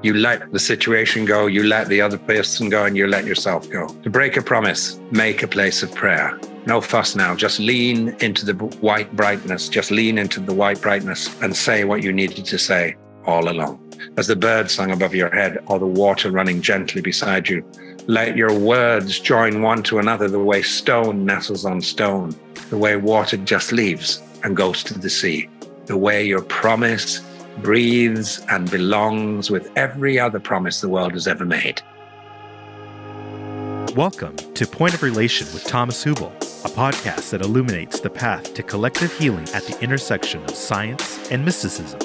You let the situation go, you let the other person go, and you let yourself go. To break a promise, make a place of prayer. No fuss now, just lean into the white brightness, and say what you needed to say all along. As the bird sung above your head or the water running gently beside you, let your words join one to another the way stone nestles on stone, the way water just leaves and goes to the sea, the way your promise breathes and belongs with every other promise the world has ever made. Welcome to Point of Relation with Thomas Hübl, a podcast that illuminates the path to collective healing at the intersection of science and mysticism.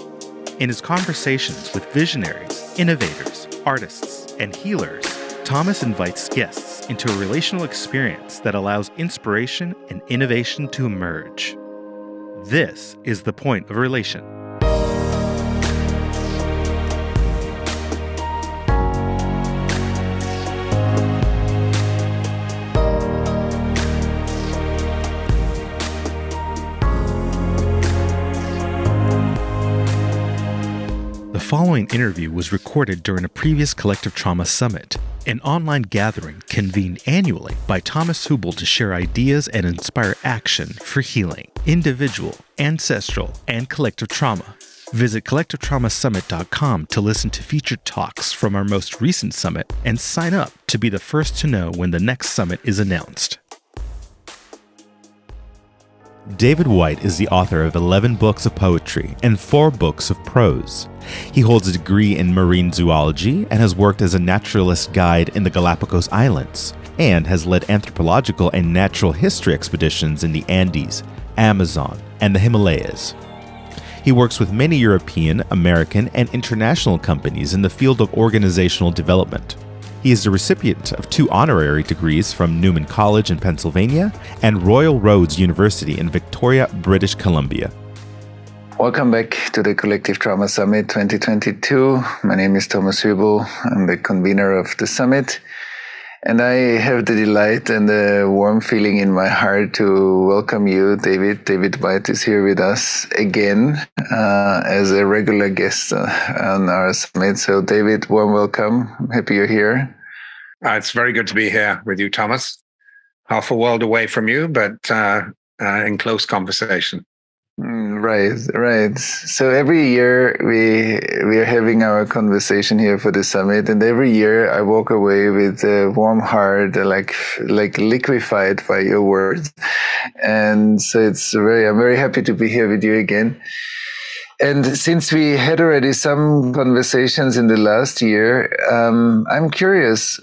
In his conversations with visionaries, innovators, artists, and healers, Thomas invites guests into a relational experience that allows inspiration and innovation to emerge. This is the Point of Relation. The following interview was recorded during a previous Collective Trauma Summit, an online gathering convened annually by Thomas Hübl to share ideas and inspire action for healing individual, ancestral, and collective trauma. Visit collectivetraumasummit.com to listen to featured talks from our most recent summit and sign up to be the first to know when the next summit is announced. David Whyte is the author of 11 books of poetry and 4 books of prose. He holds a degree in marine zoology and has worked as a naturalist guide in the Galapagos Islands, and has led anthropological and natural history expeditions in the Andes, Amazon, and the Himalayas. He works with many European, American, and international companies in the field of organizational development. He is the recipient of 2 honorary degrees from Newman College in Pennsylvania and Royal Roads University in Victoria, British Columbia. Welcome back to the Collective Trauma Summit 2022. My name is Thomas Hübl. I'm the convener of the summit. And I have the delight and the warm feeling in my heart to welcome you, David. David Whyte is here with us again as a regular guest on our summit. So, David, warm welcome. I'm happy you're here. It's very good to be here with you, Thomas. Half a world away from you, but in close conversation. Right. So every year we are having our conversation here for the summit, and every year I walk away with a warm heart, like liquefied by your words. And so I'm very happy to be here with you again. And since we had already some conversations in the last year, I'm curious,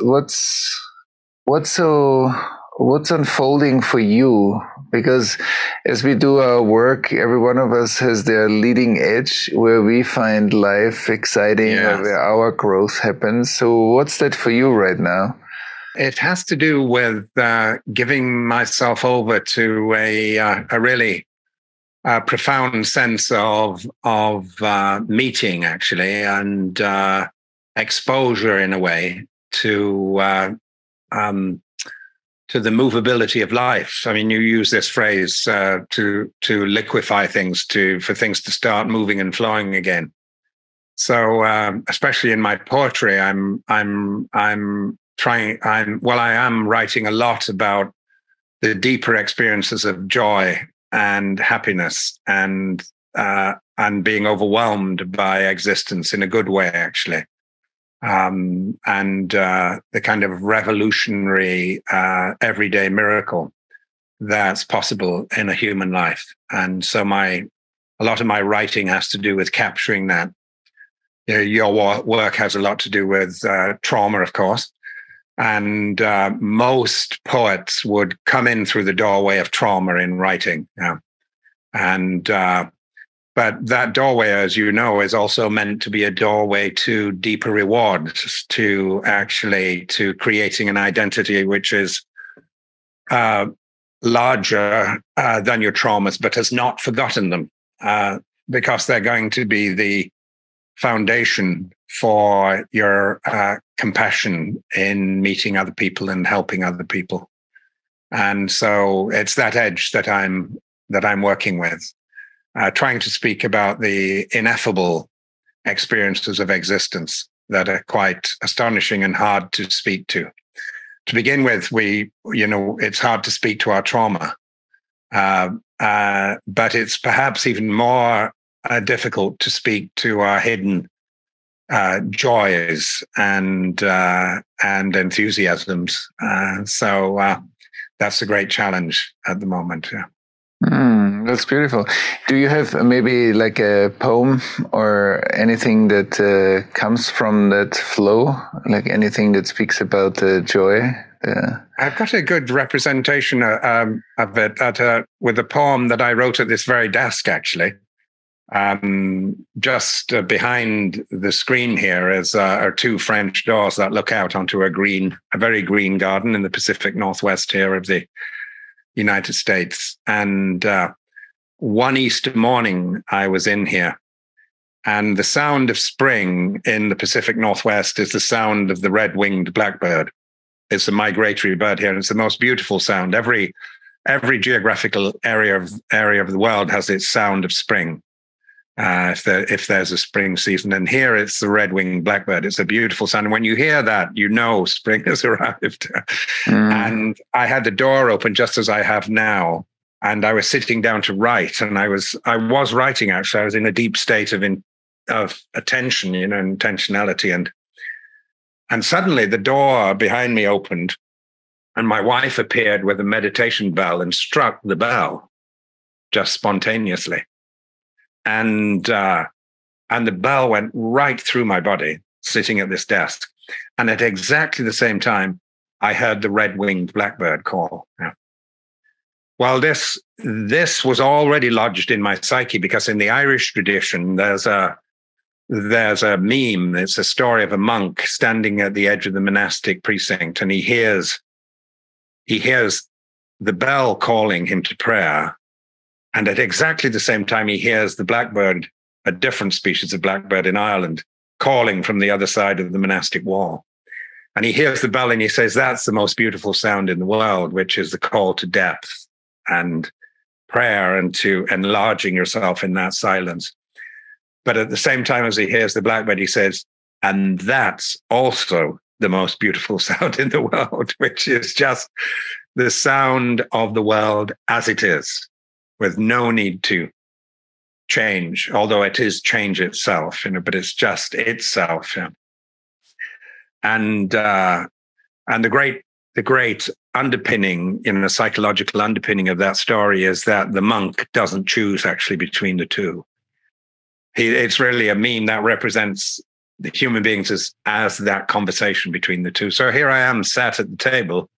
what's unfolding for you? Because as we do our work, every one of us has their leading edge where we find life exciting, yes, where our growth happens. So what's that for you right now? It has to do with giving myself over to a really profound sense of meeting, actually, and exposure in a way to the movability of life. I mean, you use this phrase to liquefy things, for things to start moving and flowing again. So, especially in my poetry, I am writing a lot about the deeper experiences of joy and happiness and being overwhelmed by existence in a good way, actually. And the kind of revolutionary everyday miracle that's possible in a human life. And so a lot of my writing has to do with capturing that. You know, your work has a lot to do with trauma, of course. And most poets would come in through the doorway of trauma in writing. Yeah. But that doorway, as you know, is also meant to be a doorway to deeper rewards, to creating an identity which is larger than your traumas, but has not forgotten them, because they're going to be the foundation for your compassion in meeting other people and helping other people. And so it's that edge that I'm working with. Trying to speak about the ineffable experiences of existence that are quite astonishing and hard to speak to. To begin with, it's hard to speak to our trauma, but it's perhaps even more difficult to speak to our hidden joys and enthusiasms. So that's a great challenge at the moment. Yeah. That's beautiful. Do you have maybe like a poem or anything that comes from that flow, like anything that speaks about joy? I've got a good representation of it with a poem that I wrote at this very desk, actually. Just behind the screen here are two French doors that look out onto a very green garden in the Pacific Northwest here of the United States. And one Easter morning, I was in here, and the sound of spring in the Pacific Northwest is the sound of the red-winged blackbird. It's a migratory bird here, and it's the most beautiful sound. Every geographical area of the world has its sound of spring, if there's a spring season. And here it's the red-winged blackbird. It's a beautiful sound. And when you hear that, you know spring has arrived. And I had the door open just as I have now, and I was sitting down to write, and I was writing, actually. I was in a deep state of attention, intentionality. And suddenly the door behind me opened, and my wife appeared with a meditation bell and struck the bell just spontaneously. And the bell went right through my body, sitting at this desk. And at exactly the same time, I heard the red-winged blackbird call. Yeah. Well, this was already lodged in my psyche, because in the Irish tradition, there's a meme. It's a story of a monk standing at the edge of the monastic precinct, and he hears the bell calling him to prayer, and at exactly the same time, he hears the blackbird, a different species of blackbird in Ireland, calling from the other side of the monastic wall. And he hears the bell, and he says, "That's the most beautiful sound in the world, which is the call to depth and prayer and to enlarging yourself in that silence." But at the same time as he hears the blackbird, he says, "And that's also the most beautiful sound in the world," which is just the sound of the world as it is, with no need to change, although it is change itself, but it's just itself. Yeah. And the great underpinning, psychological underpinning of that story is that the monk doesn't choose actually between the two. It's really a meme that represents the human beings as that conversation between the two. So here I am sat at the table.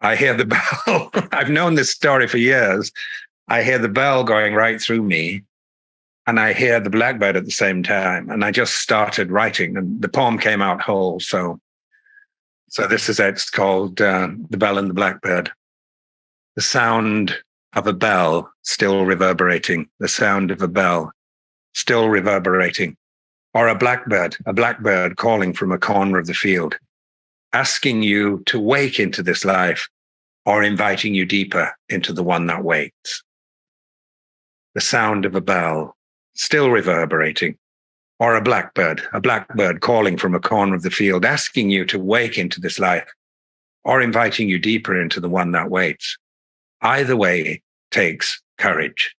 I hear the bell. I've known this story for years. I hear the bell going right through me, and I hear the blackbird at the same time. And I just started writing, and the poem came out whole. So this is it. It's called The Bell and the Blackbird. The sound of a bell still reverberating, the sound of a bell still reverberating, or a blackbird calling from a corner of the field, asking you to wake into this life, or inviting you deeper into the one that waits. The sound of a bell still reverberating, or a blackbird calling from a corner of the field, asking you to wake into this life, or inviting you deeper into the one that waits. Either way takes courage.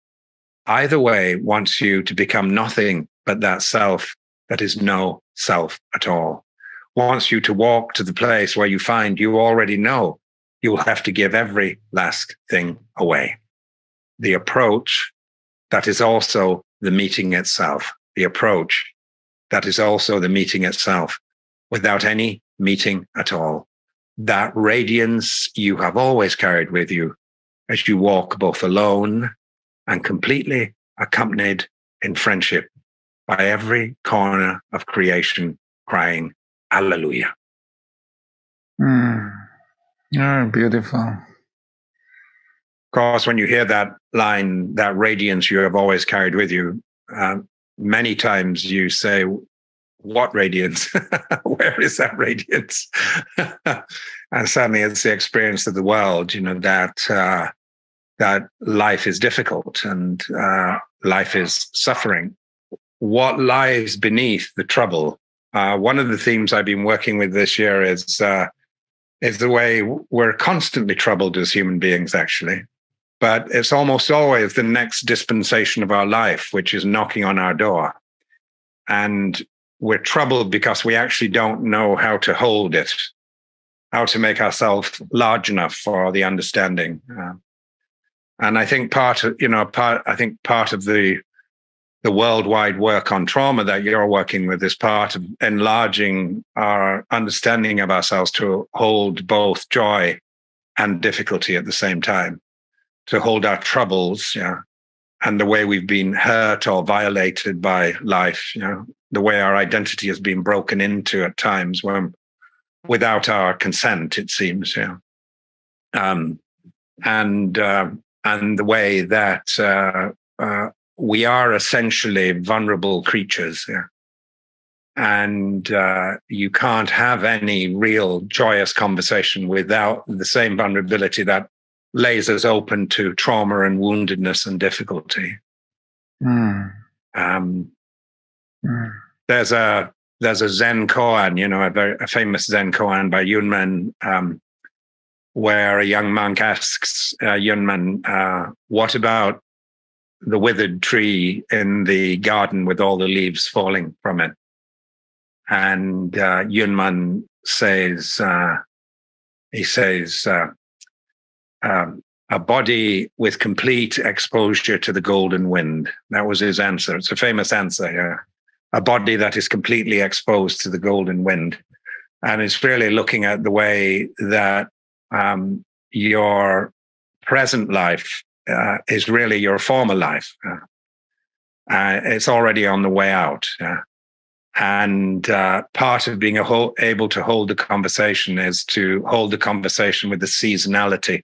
Either way wants you to become nothing but that self that is no self at all. Wants you to walk to the place where you find you already know you will have to give every last thing away. The approach that is also the meeting itself. The approach that is also the meeting itself, without any meeting at all. That radiance you have always carried with you as you walk both alone and completely accompanied in friendship by every corner of creation crying, Hallelujah. Oh, beautiful. Of course, when you hear that line, that radiance you have always carried with you, many times you say, what radiance? Where is that radiance? And suddenly it's the experience of the world, that life is difficult and life is suffering. What lies beneath the trouble One of the themes I've been working with this year is the way we're constantly troubled as human beings, actually. But it's almost always the next dispensation of our life, which is knocking on our door. And we're troubled because we actually don't know how to hold it, how to make ourselves large enough for the understanding. And I think part of the worldwide work on trauma that you're working with is part of enlarging our understanding of ourselves to hold both joy and difficulty at the same time, to hold our troubles, and the way we've been hurt or violated by life, the way our identity has been broken into at times when without our consent, it seems, and the way that we are essentially vulnerable creatures, and you can't have any real joyous conversation without the same vulnerability that lays us open to trauma and woundedness and difficulty. There's a Zen koan, a famous Zen koan by Yunmen, where a young monk asks Yunmen, what about the withered tree in the garden with all the leaves falling from it? And Yunmen says, a body with complete exposure to the golden wind. That was his answer. It's a famous answer, a body that is completely exposed to the golden wind. And it's really looking at the way that your present life is really your former life. It's already on the way out. And part of being able to hold the conversation is to hold the conversation with the seasonality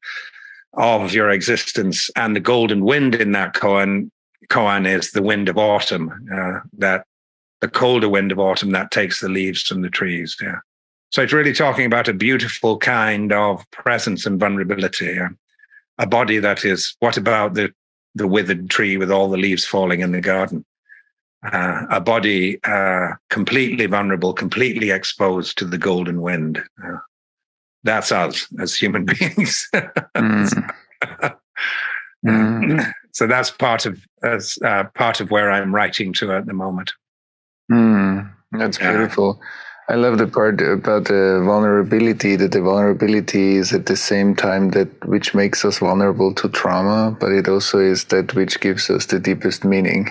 of your existence. And the golden wind in that koan is the wind of autumn, the colder wind of autumn that takes the leaves from the trees. So it's really talking about a beautiful kind of presence and vulnerability. A body that is, what about the withered tree with all the leaves falling in the garden? A body completely vulnerable, completely exposed to the golden wind. That's us as human beings. So that's part of where I'm writing to at the moment. That's beautiful. I love the part about the vulnerability, that the vulnerability is at the same time that which makes us vulnerable to trauma, but it also is that which gives us the deepest meaning,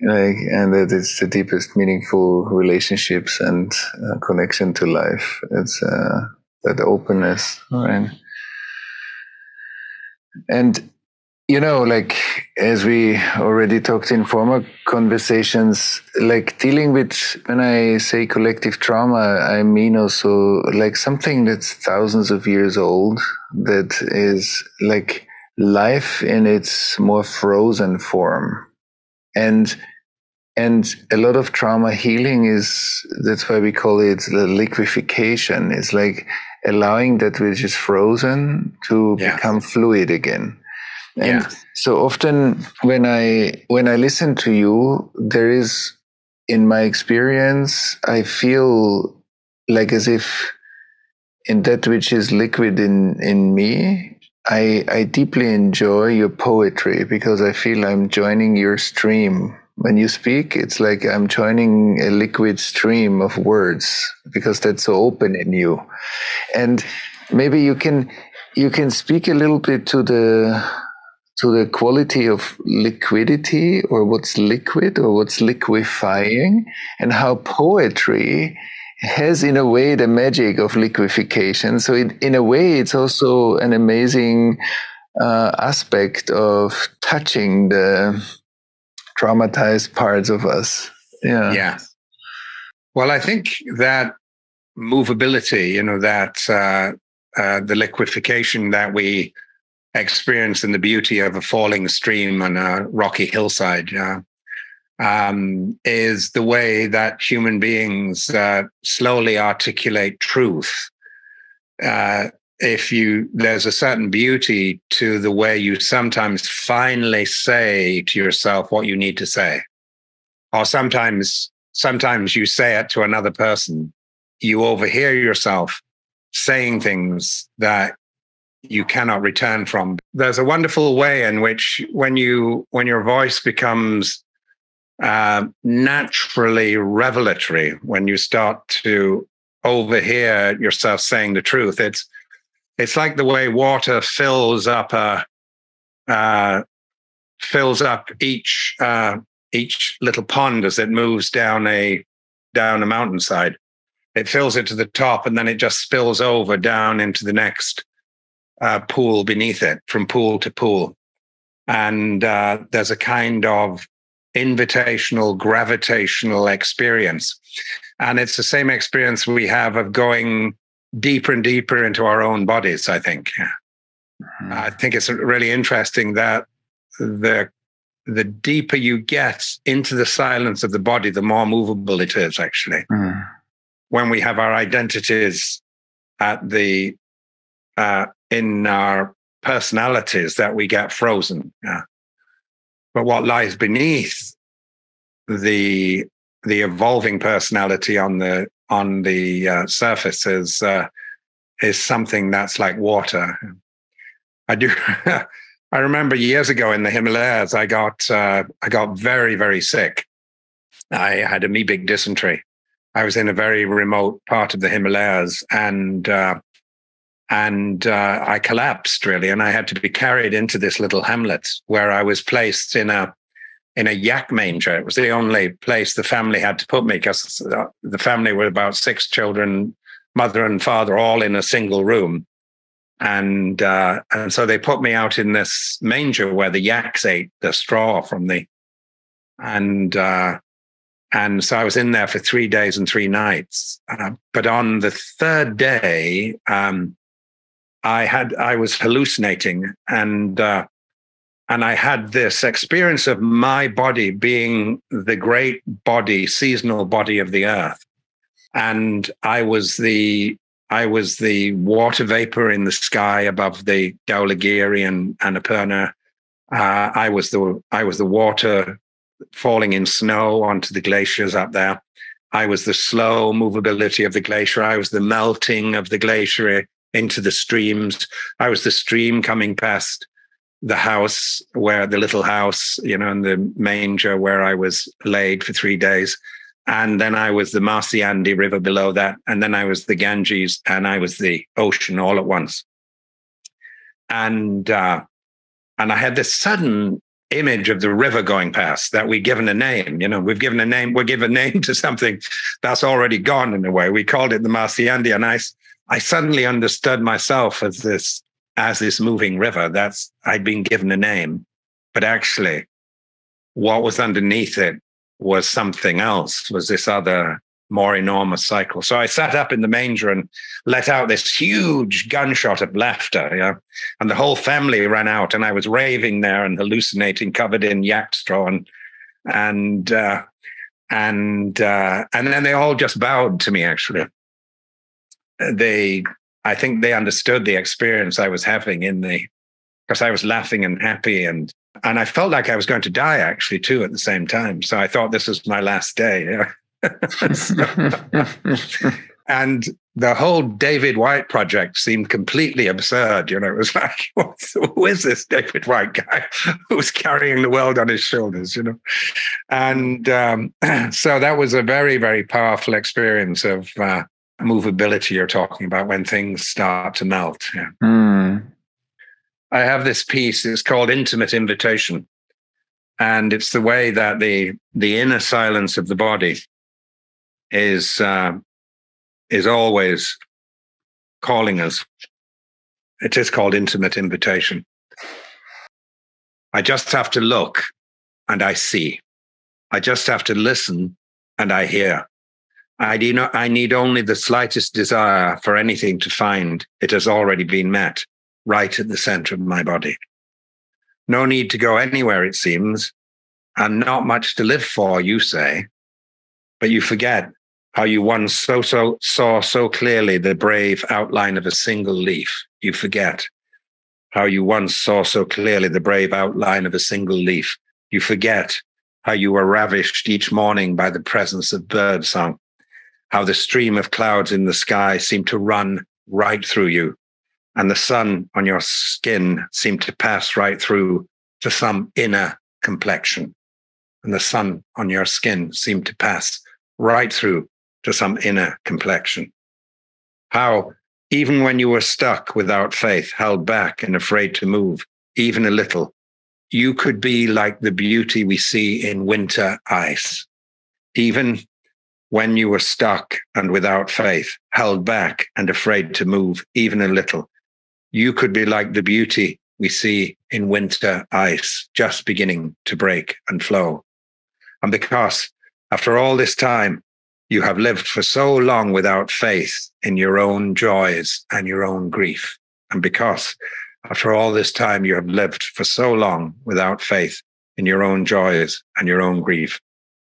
and that it's the deepest meaningful relationships and connection to life. It's that openness, right? And as we already talked in former conversations, dealing with, when I say collective trauma, I mean also something that's thousands of years old, that is life in its more frozen form. And a lot of trauma healing is, that's why we call it the liquefaction. It's allowing that which is frozen to become fluid again. And so often when I listen to you, there is, in my experience, I feel as if in that which is liquid in me, I deeply enjoy your poetry, because I feel I'm joining your stream. When you speak, it's like I'm joining a liquid stream of words, because that's so open in you. And maybe you can speak a little bit to the quality of liquidity, or what's liquid or what's liquefying, and how poetry has in a way the magic of liquefaction. So in a way, it's also an amazing aspect of touching the traumatized parts of us. Yeah. Well, I think that movability, that the liquefaction that we experience in the beauty of a falling stream on a rocky hillside is the way that human beings slowly articulate truth. There's a certain beauty to the way you sometimes finally say to yourself what you need to say, or sometimes sometimes you say it to another person, you overhear yourself saying things that you cannot return from. There's a wonderful way in which when your voice becomes naturally revelatory, when you start to overhear yourself saying the truth, it's like the way water fills up each little pond as it moves down a mountainside. It fills it to the top, and then it just spills over down into the next pool beneath it, from pool to pool. And there's a kind of invitational, gravitational experience. And it's the same experience we have of going deeper and deeper into our own bodies, I think. Mm-hmm. I think it's really interesting that the deeper you get into the silence of the body, the more movable it is, actually. Mm. When we have our identities in our personalities, that we get frozen. Yeah. But what lies beneath the evolving personality on the surface is something that's like water. I remember years ago in the Himalayas, I got very, very sick. I had amoebic dysentery. I was in a very remote part of the Himalayas, and I collapsed, really, and I had to be carried into this little hamlet where I was placed in a yak manger. It was the only place the family had to put me, because the family were about 6 children, mother and father, all in a single room. And so they put me out in this manger where the yaks ate the straw from the, and so I was in there for 3 days and 3 nights. But on the 3rd day, I was hallucinating, and I had this experience of my body being the great body, seasonal body of the earth, and I was the water vapor in the sky above the Dhaulagiri and Annapurna. I was the water falling in snow onto the glaciers up there. I was the slow movability of the glacier. I was the melting of the glacier into the streams. I was the stream coming past the house, where the little house, you know, in the manger where I was laid for 3 days. And then I was the Marsyangdi River below that. And then I was the Ganges, and I was the ocean all at once. And I had this sudden image of the river going past that we've given a name. You know, we've given a name, we'll give a name to something that's already gone in a way. We called it the Marsyangdi. And I suddenly understood myself as this moving river. That's, I'd been given a name, but actually what was underneath it was something else, was this other more enormous cycle. So I sat up in the manger and let out this huge gunshot of laughter, yeah? And the whole family ran out, and I was raving there and hallucinating, covered in yak straw, and then they all just bowed to me. Actually, I think they understood the experience I was having because I was laughing and happy, and I felt like I was going to die, actually, too, at the same time. So I thought this was my last day. And the whole David Whyte project seemed completely absurd. You know, it was like, who is this David Whyte guy who's carrying the world on his shoulders, you know? And so that was a very, very powerful experience of movability you're talking about, when things start to melt. Yeah. Mm. I have this piece, it's called Intimate Invitation. And it's the way that the inner silence of the body is always calling us. It is called Intimate Invitation. I just have to look and I see. I just have to listen and I hear. I need only the slightest desire for anything to find it has already been met, right at the center of my body. No need to go anywhere, it seems, and not much to live for, you say, but you forget how you once saw so clearly the brave outline of a single leaf. You forget how you once saw so clearly the brave outline of a single leaf. You forget how you were ravished each morning by the presence of birdsong, how the stream of clouds in the sky seemed to run right through you, and the sun on your skin seemed to pass right through to some inner complexion. And the sun on your skin seemed to pass right through to some inner complexion. How, even when you were stuck without faith, held back and afraid to move, even a little, you could be like the beauty we see in winter ice. Even when you were stuck and without faith, held back and afraid to move, even a little, you could be like the beauty we see in winter ice, just beginning to break and flow. And because after all this time, you have lived for so long without faith in your own joys and your own grief. And because after all this time, you have lived for so long without faith in your own joys and your own grief,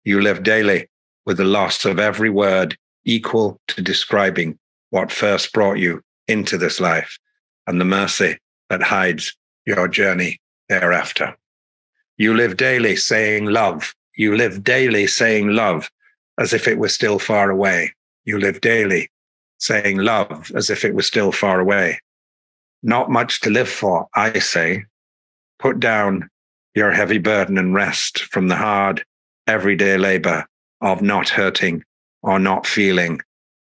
you live daily with the loss of every word equal to describing what first brought you into this life and the mercy that hides your journey thereafter. You live daily saying love. You live daily saying love as if it were still far away. You live daily saying love as if it were still far away. Not much to live for, I say. Put down your heavy burden and rest from the hard, everyday labor of not hurting or not feeling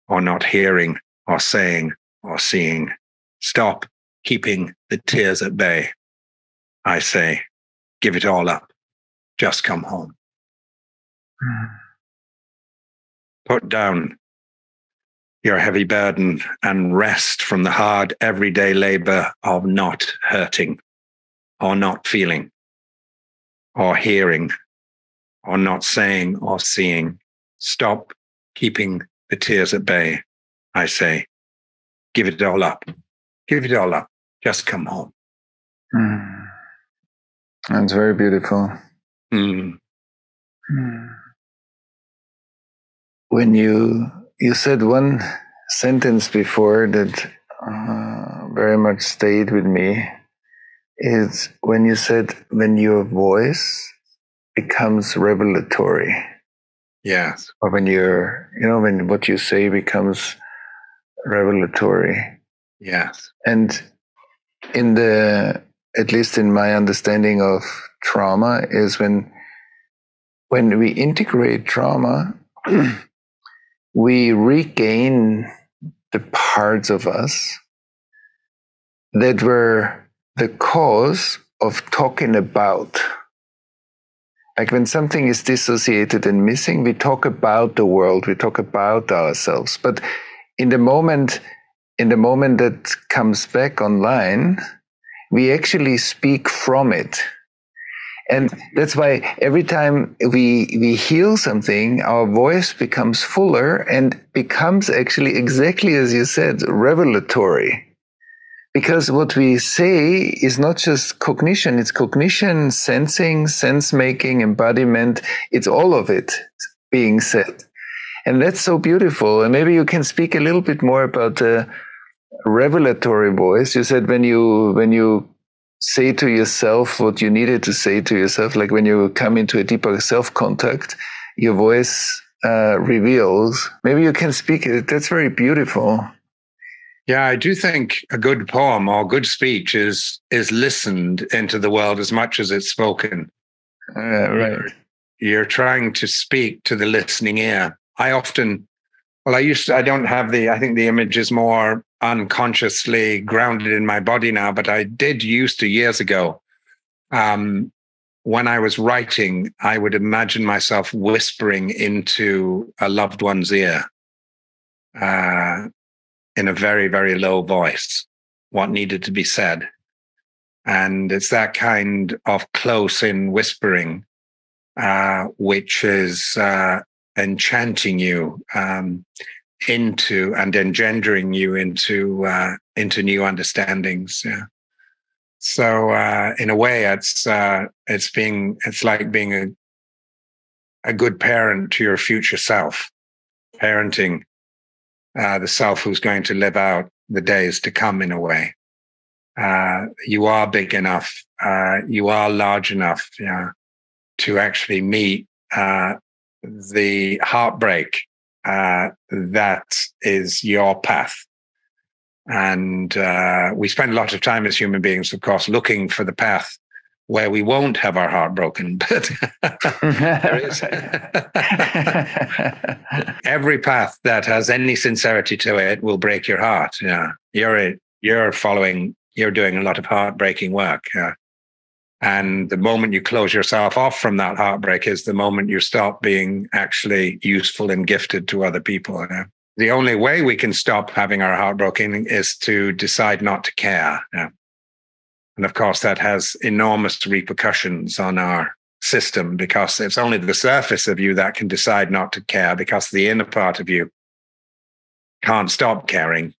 or not hearing or saying or seeing. Stop keeping the tears at bay. I say, give it all up. Just come home. Put down your heavy burden and rest from the hard everyday labor of not hurting or not feeling or hearing or not saying or seeing. Stop keeping the tears at bay. I say, give it all up. Give it all up. Just come home. Mm. That's very beautiful. Mm. Mm. When you said one sentence before that very much stayed with me, is when you said, when your voice becomes revelatory. Yes. Or when you're, when what you say becomes revelatory. Yes. And at least in my understanding of trauma, is when we integrate trauma, we regain the parts of us that were the cause of talking about. Like when something is dissociated and missing, we talk about the world, we talk about ourselves. But in the moment that comes back online, we actually speak from it. And that's why every time we heal something, our voice becomes fuller and becomes actually exactly as you said, revelatory. Because what we say is not just cognition, it's cognition, sensing, sense-making, embodiment, it's all of it being said. And that's so beautiful. And maybe you can speak a little bit more about the revelatory voice. You said when you say to yourself what you needed to say to yourself, like when you come into a deeper self-contact, your voice reveals. Maybe you can speak. That's very beautiful. Yeah, I do think a good poem or good speech is listened into the world as much as it's spoken. Right. You're trying to speak to the listening ear. I don't have I think the image is more unconsciously grounded in my body now, but I did used to years ago. When I was writing, I would imagine myself whispering into a loved one's ear in a very, very low voice, what needed to be said. And it's that kind of close-in whispering, which is enchanting you into and engendering you into new understandings. Yeah. So in a way, it's like being a good parent to your future self, parenting the self who's going to live out the days to come. In a way, you are big enough, you are large enough. Yeah. to actually meet the heartbreak that is your path. And we spend a lot of time as human beings, of course, looking for the path where we won't have our heart broken. But every path that has any sincerity to it will break your heart. Yeah, you're doing a lot of heartbreaking work. Yeah? And the moment you close yourself off from that heartbreak is the moment you stop being actually useful and gifted to other people. Yeah? The only way we can stop having our heart broken is to decide not to care. Yeah? And of course, that has enormous repercussions on our system, because it's only the surface of you that can decide not to care, because the inner part of you can't stop caring,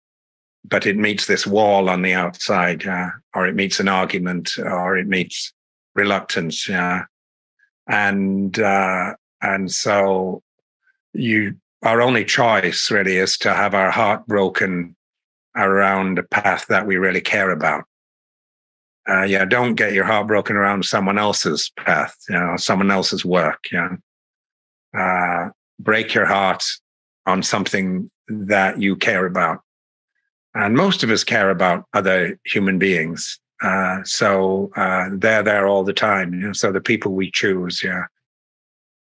but it meets this wall on the outside, or it meets an argument, or it meets reluctance. And so our only choice really is to have our heart broken around a path that we really care about. Don't get your heart broken around someone else's path, someone else's work. Break your heart on something that you care about. And most of us care about other human beings. So they're there all the time. So the people we choose,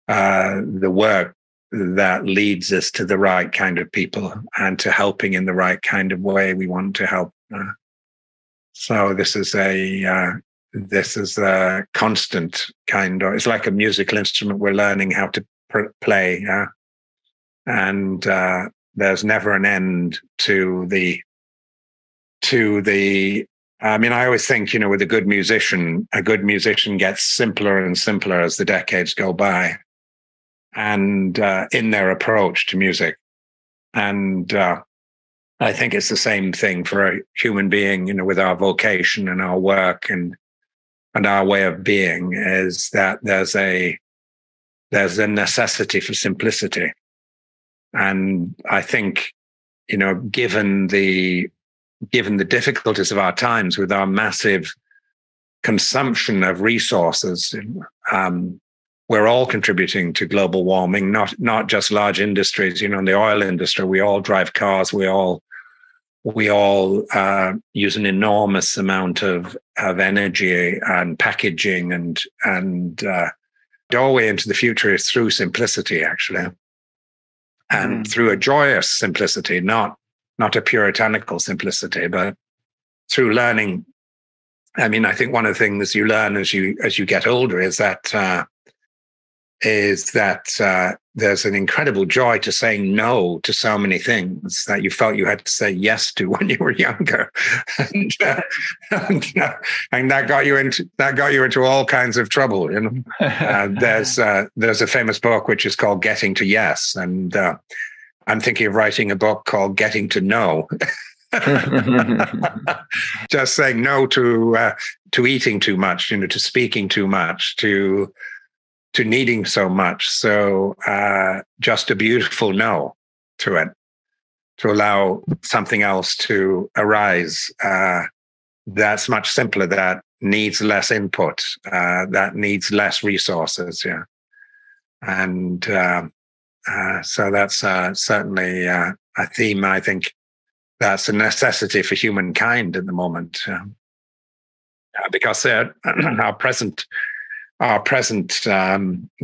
the work that leads us to the right kind of people and to helping in the right kind of way we want to help. So this is a constant kind of, it's like a musical instrument we're learning how to play. And there's never an end to the, I mean, I always think, with a good musician gets simpler and simpler as the decades go by, and in their approach to music. And I think it's the same thing for a human being, with our vocation and our work and our way of being, is that there's a necessity for simplicity. And I think, given the difficulties of our times with our massive consumption of resources, we're all contributing to global warming, not just large industries. In the oil industry, we all drive cars, we all use an enormous amount of energy and packaging, and doorway into the future is through simplicity, actually, and through a joyous simplicity, not a puritanical simplicity, but through learning. I mean, I think one of the things you learn as you get older is that there's an incredible joy to saying no to so many things that you felt you had to say yes to when you were younger, and that got you into all kinds of trouble. There's a famous book which is called Getting to Yes, and I'm thinking of writing a book called Getting to No. Just saying no to eating too much, to speaking too much, to needing so much. So just a beautiful no to it, to allow something else to arise that's much simpler, that needs less input, that needs less resources. And so that's certainly a theme, I think, that's a necessity for humankind at the moment, because our present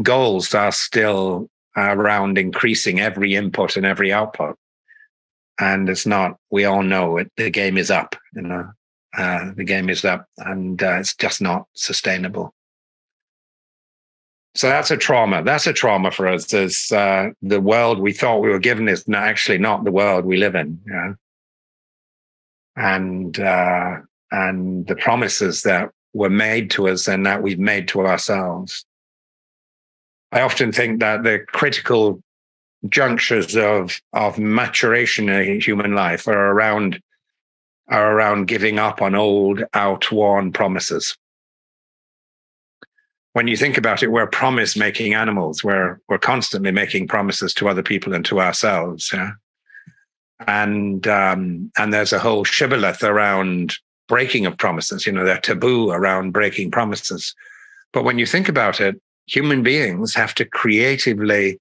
goals are still around increasing every input and every output. And it's not, we all know it, the game is up, the game is up, and it's just not sustainable. So that's a trauma. That's a trauma for us, is the world we thought we were given is actually not the world we live in. Yeah? And the promises that were made to us and that we've made to ourselves. I often think that the critical junctures of maturation in human life are around giving up on old, outworn promises. When you think about it, we're promise-making animals. We're constantly making promises to other people and to ourselves. Yeah? And there's a whole shibboleth around breaking of promises, they're taboo around breaking promises. But when you think about it, human beings have to creatively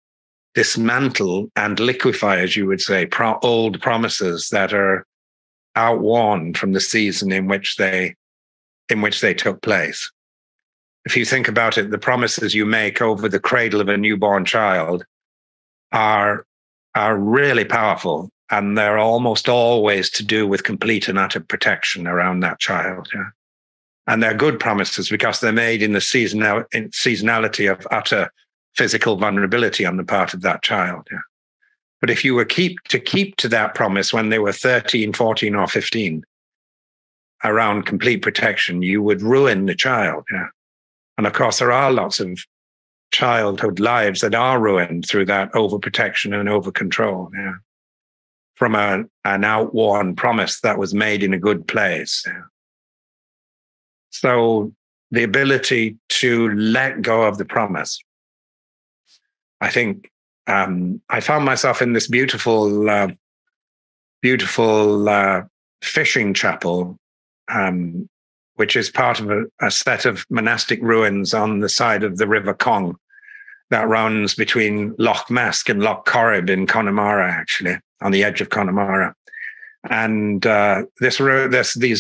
dismantle and liquefy, as you would say, old promises that are outworn from the season in which they took place. If you think about it, the promises you make over the cradle of a newborn child are really powerful, and they're almost always to do with complete and utter protection around that child. Yeah? And they're good promises because they're made in the seasonality of utter physical vulnerability on the part of that child. Yeah? But if you were to keep to that promise when they were 13, 14, or 15 around complete protection, you would ruin the child. Yeah? And of course, there are lots of childhood lives that are ruined through that overprotection and overcontrol. Yeah? From an outworn promise that was made in a good place. Yeah? So the ability to let go of the promise, I think I found myself in this beautiful fishing chapel, which is part of a set of monastic ruins on the side of the River Cong that runs between Loch Mask and Loch Corrib in Connemara, actually, on the edge of Connemara. And these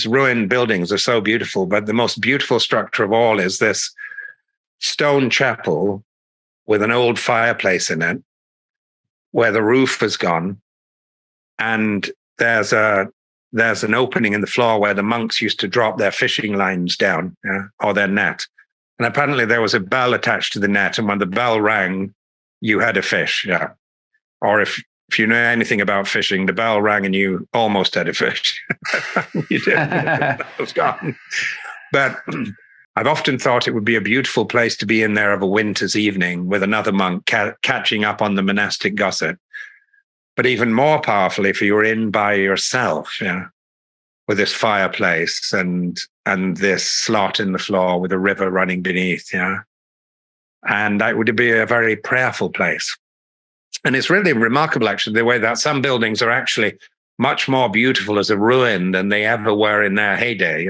ruined buildings are so beautiful, but the most beautiful structure of all is this stone chapel with an old fireplace in it, where the roof has gone, and there's an opening in the floor where the monks used to drop their fishing lines down, yeah, or their net. And apparently there was a bell attached to the net, and when the bell rang, you had a fish. Yeah, or if you know anything about fishing, the bell rang and you almost had a fish. You did. That was gone. But I've often thought it would be a beautiful place to be in there of a winter's evening with another monk catching up on the monastic gossip. But even more powerful if you were in by yourself, yeah, with this fireplace and this slot in the floor with a river running beneath, yeah. And that would be a very prayerful place. And it's really remarkable, actually, the way that some buildings are actually much more beautiful as a ruin than they ever were in their heyday,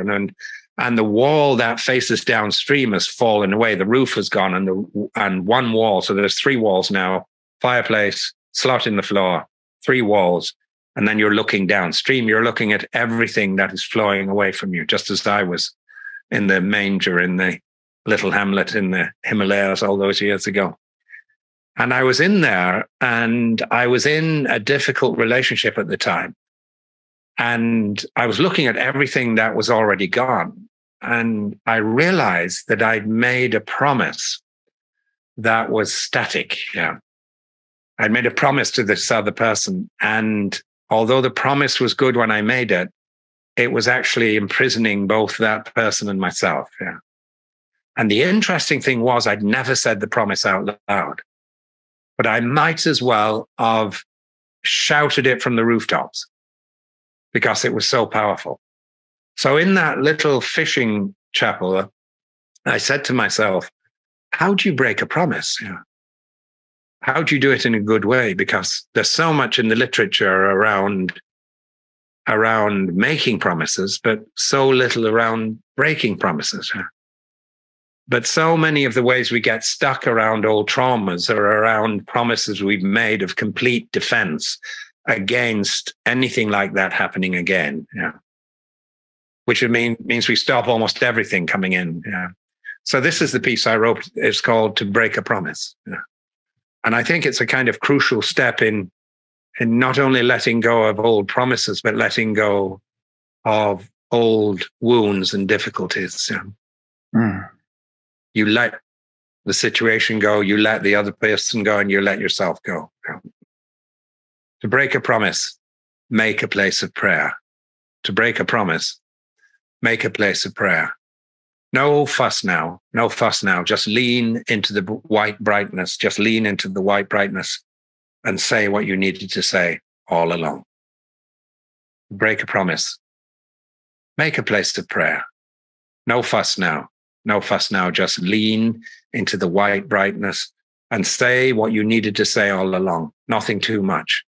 and the wall that faces downstream has fallen away. The roof has gone and one wall. So there's three walls now, fireplace, slot in the floor, three walls. And then you're looking downstream. You're looking at everything that is flowing away from you, just as I was in the manger in the little hamlet in the Himalayas all those years ago. And I was in there, and I was in a difficult relationship at the time. And I was looking at everything that was already gone. And I realized that I'd made a promise that was static. Yeah. I made a promise to this other person. And although the promise was good when I made it, it was actually imprisoning both that person and myself. Yeah. And the interesting thing was I'd never said the promise out loud, but I might as well have shouted it from the rooftops, because it was so powerful. So in that little fishing chapel, I said to myself, how do you break a promise? Yeah. How do you do it in a good way? Because there's so much in the literature around making promises, but so little around breaking promises. Yeah. But so many of the ways we get stuck around old traumas are around promises we've made of complete defense against anything like that happening again, yeah. Which means we stop almost everything coming in. Yeah. So this is the piece I wrote. It's called "To Break a Promise," yeah. And I think it's a kind of crucial step in not only letting go of old promises, but letting go of old wounds and difficulties. Yeah. Mm. You let the situation go. You let the other person go, and you let yourself go. Yeah. To break a promise, make a place of prayer. To break a promise, make a place of prayer. No fuss now. No fuss now. Just lean into the white brightness. Just lean into the white brightness and say what you needed to say all along. Break a promise. Make a place of prayer. No fuss now. No fuss now. Just lean into the white brightness and say what you needed to say all along. Nothing too much.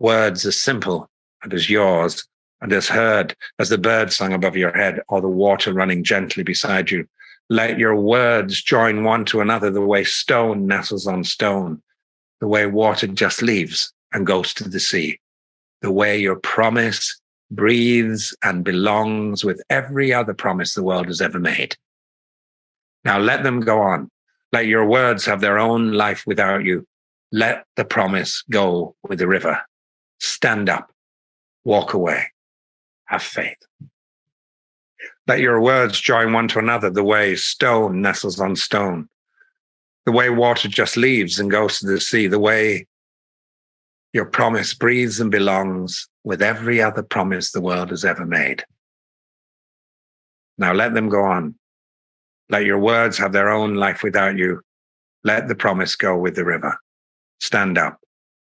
Words as simple and as yours and as heard as the bird sung above your head or the water running gently beside you Let your words join one to another the way stone nestles on stone, the way water just leaves and goes to the sea, the way your promise breathes and belongs with every other promise the world has ever made. Now let them go on. Let your words have their own life without you. Let the promise go with the river. Stand up. Walk away. Have faith. Let your words join one to another the way stone nestles on stone, the way water just leaves and goes to the sea, the way your promise breathes and belongs with every other promise the world has ever made. Now let them go on. Let your words have their own life without you. Let the promise go with the river. Stand up.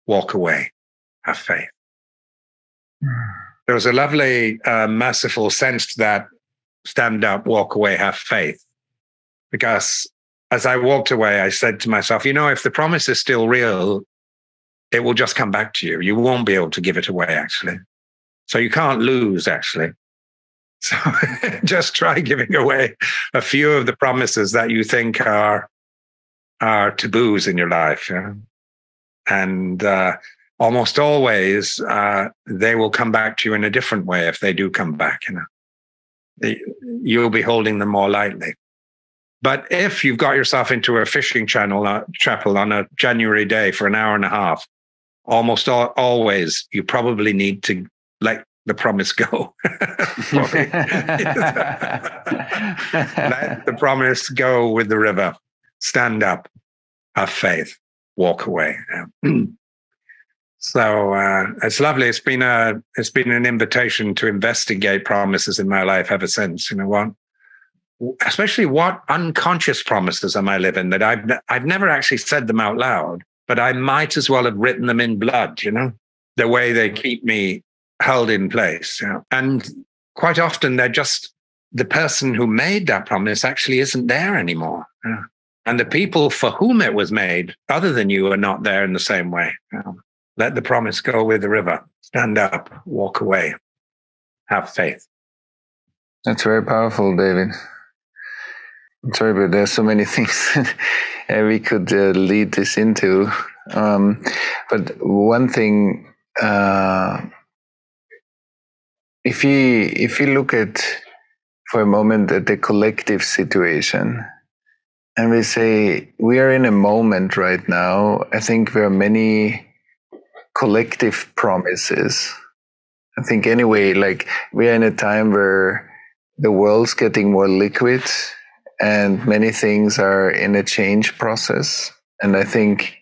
Walk away. Have faith. There was a lovely, merciful sense to that stand up, walk away, have faith. Because as I walked away, I said to myself, you know, if the promise is still real, it will just come back to you. You won't be able to give it away, actually. So you can't lose, actually. So just try giving away a few of the promises that you think are taboos in your life. Yeah? And almost always, they will come back to you in a different way if they do come back. You know, you'll be holding them more lightly. But if you've got yourself into a fishing chapel on a January day for an hour and a half, almost always you probably need to let the promise go. Let the promise go with the river. Stand up, have faith, walk away. So it's lovely. It's been an invitation to investigate promises in my life ever since. You know what? Especially what unconscious promises am I living that I've never actually said them out loud, but I might as well have written them in blood, you know, the way they keep me held in place. You know? And quite often they're just the person who made that promise actually isn't there anymore. You know? And the people for whom it was made, other than you, are not there in the same way. You know? Let the promise go with the river. Stand up, walk away, have faith. That's very powerful, David. I'm sorry, but there's so many things that we could lead this into. But one thing, if you look at for a moment at the collective situation, and we say we are in a moment right now. I think there are many collective promises. I think anyway, like we are in a time where the world's getting more liquid. And many things are in a change process. And I think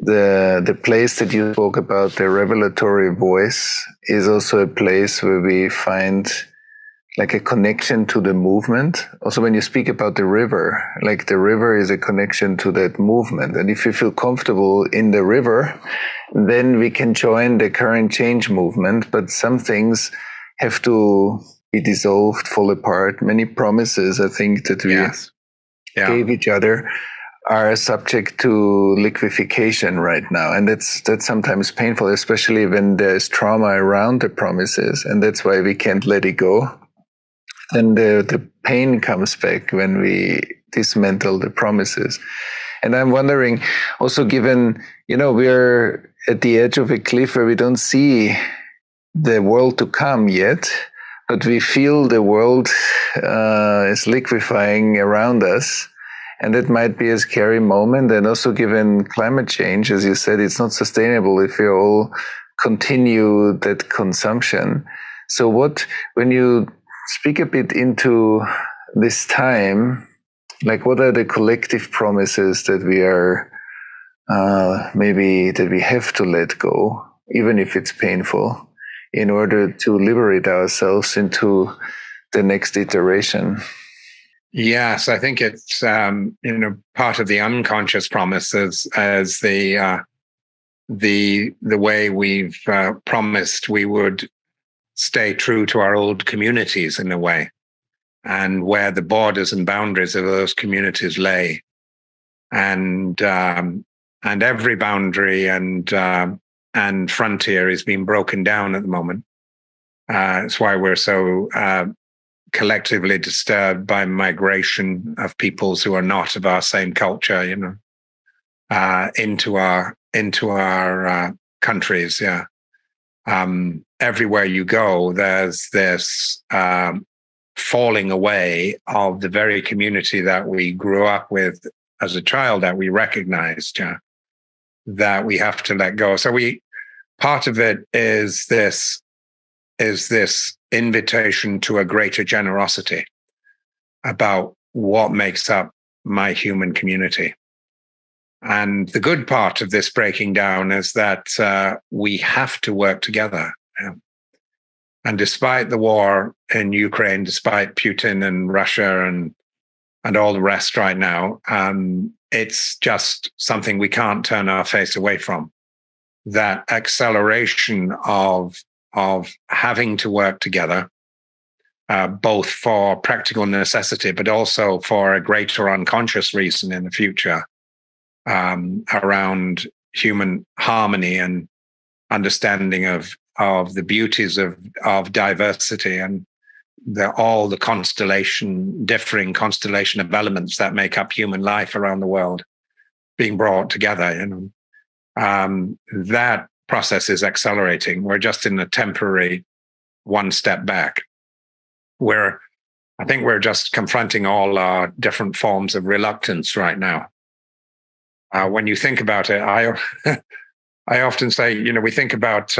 the place that you spoke about, the revelatory voice, is also a place where we find like a connection to the movement. Also, when you speak about the river, like the river is a connection to that movement. And if you feel comfortable in the river, then we can join the current change movement. But some things have to be dissolved, fall apart. Many promises, I think, that we gave each other are subject to liquefaction right now. And that's sometimes painful, especially when there's trauma around the promises. And that's why we can't let it go. And the pain comes back when we dismantle the promises. And I'm wondering also, given, you know, we're at the edge of a cliff where we don't see the world to come yet, but we feel the world is liquefying around us. And that might be a scary moment. And also given climate change, as you said, it's not sustainable if we all continue that consumption. So when you speak a bit into this time, like what are the collective promises that we are, maybe that we have to let go, even if it's painful, in order to liberate ourselves into the next iteration? Yes, I think it's part of the unconscious promises as the way we've promised we would stay true to our old communities in a way, and where the borders and boundaries of those communities lay, and every boundary and frontier is being broken down at the moment. It's why we're so collectively disturbed by migration of peoples who are not of our same culture, you know, into our countries. Yeah, everywhere you go, there's this falling away of the very community that we grew up with as a child, that we recognized, yeah, that we have to let go. So part of it is this invitation to a greater generosity about what makes up my human community. And the good part of this breaking down is that we have to work together. Yeah. And despite the war in Ukraine, despite Putin and Russia and all the rest right now, it's just something we can't turn our face away from. That acceleration of having to work together, both for practical necessity, but also for a greater unconscious reason in the future, around human harmony and understanding of the beauties of diversity and all the differing constellation of elements that make up human life around the world being brought together. You know, that process is accelerating. We're just in a temporary one step back, where I think we're just confronting all our different forms of reluctance right now. When you think about it, I often say, you know, we think about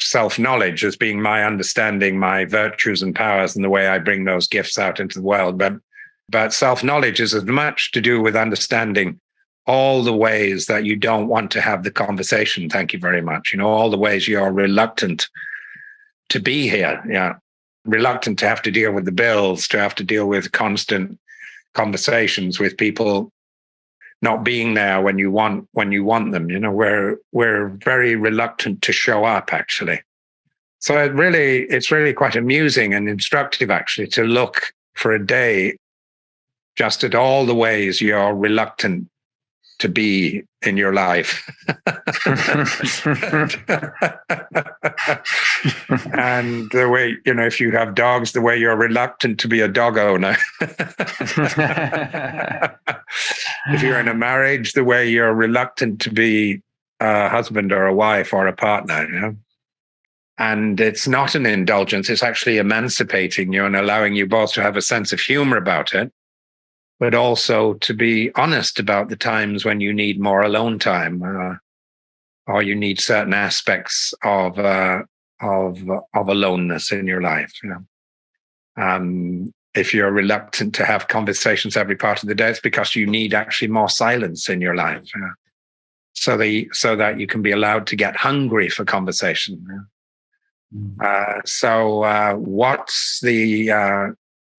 self-knowledge as being my understanding, my virtues and powers, and the way I bring those gifts out into the world. But self-knowledge is as much to do with understanding all the ways that you don't want to have the conversation. Thank you very much. You know, all the ways you are reluctant to be here. Yeah, reluctant to have to deal with the bills, to have to deal with constant conversations with people not being there when you want them. You know, we're very reluctant to show up, actually. So it's really quite amusing and instructive, actually, to look for a day just at all the ways you're reluctant to be in your life. And the way, you know, if you have dogs, the way you're reluctant to be a dog owner. If you're in a marriage, the way you're reluctant to be a husband or a wife or a partner, you know? And it's not an indulgence. It's actually emancipating you and allowing you both to have a sense of humor about it, but also to be honest about the times when you need more alone time, or you need certain aspects of aloneness in your life. You know, if you're reluctant to have conversations every part of the day, it's because you need actually more silence in your life, you know? So that you can be allowed to get hungry for conversation. You know?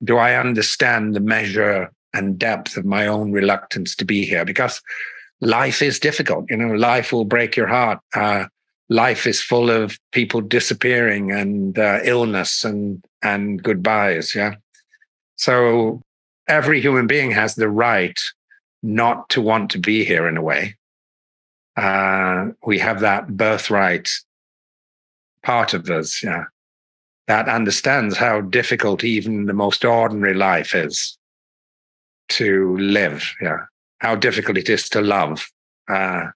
Do I understand the measure and depth of my own reluctance to be here? Because life is difficult. You know, life will break your heart. Life is full of people disappearing and illness and goodbyes. Yeah. So every human being has the right not to want to be here in a way. We have that birthright part of us. Yeah. That understands how difficult even the most ordinary life is to live, yeah. How difficult it is to love, under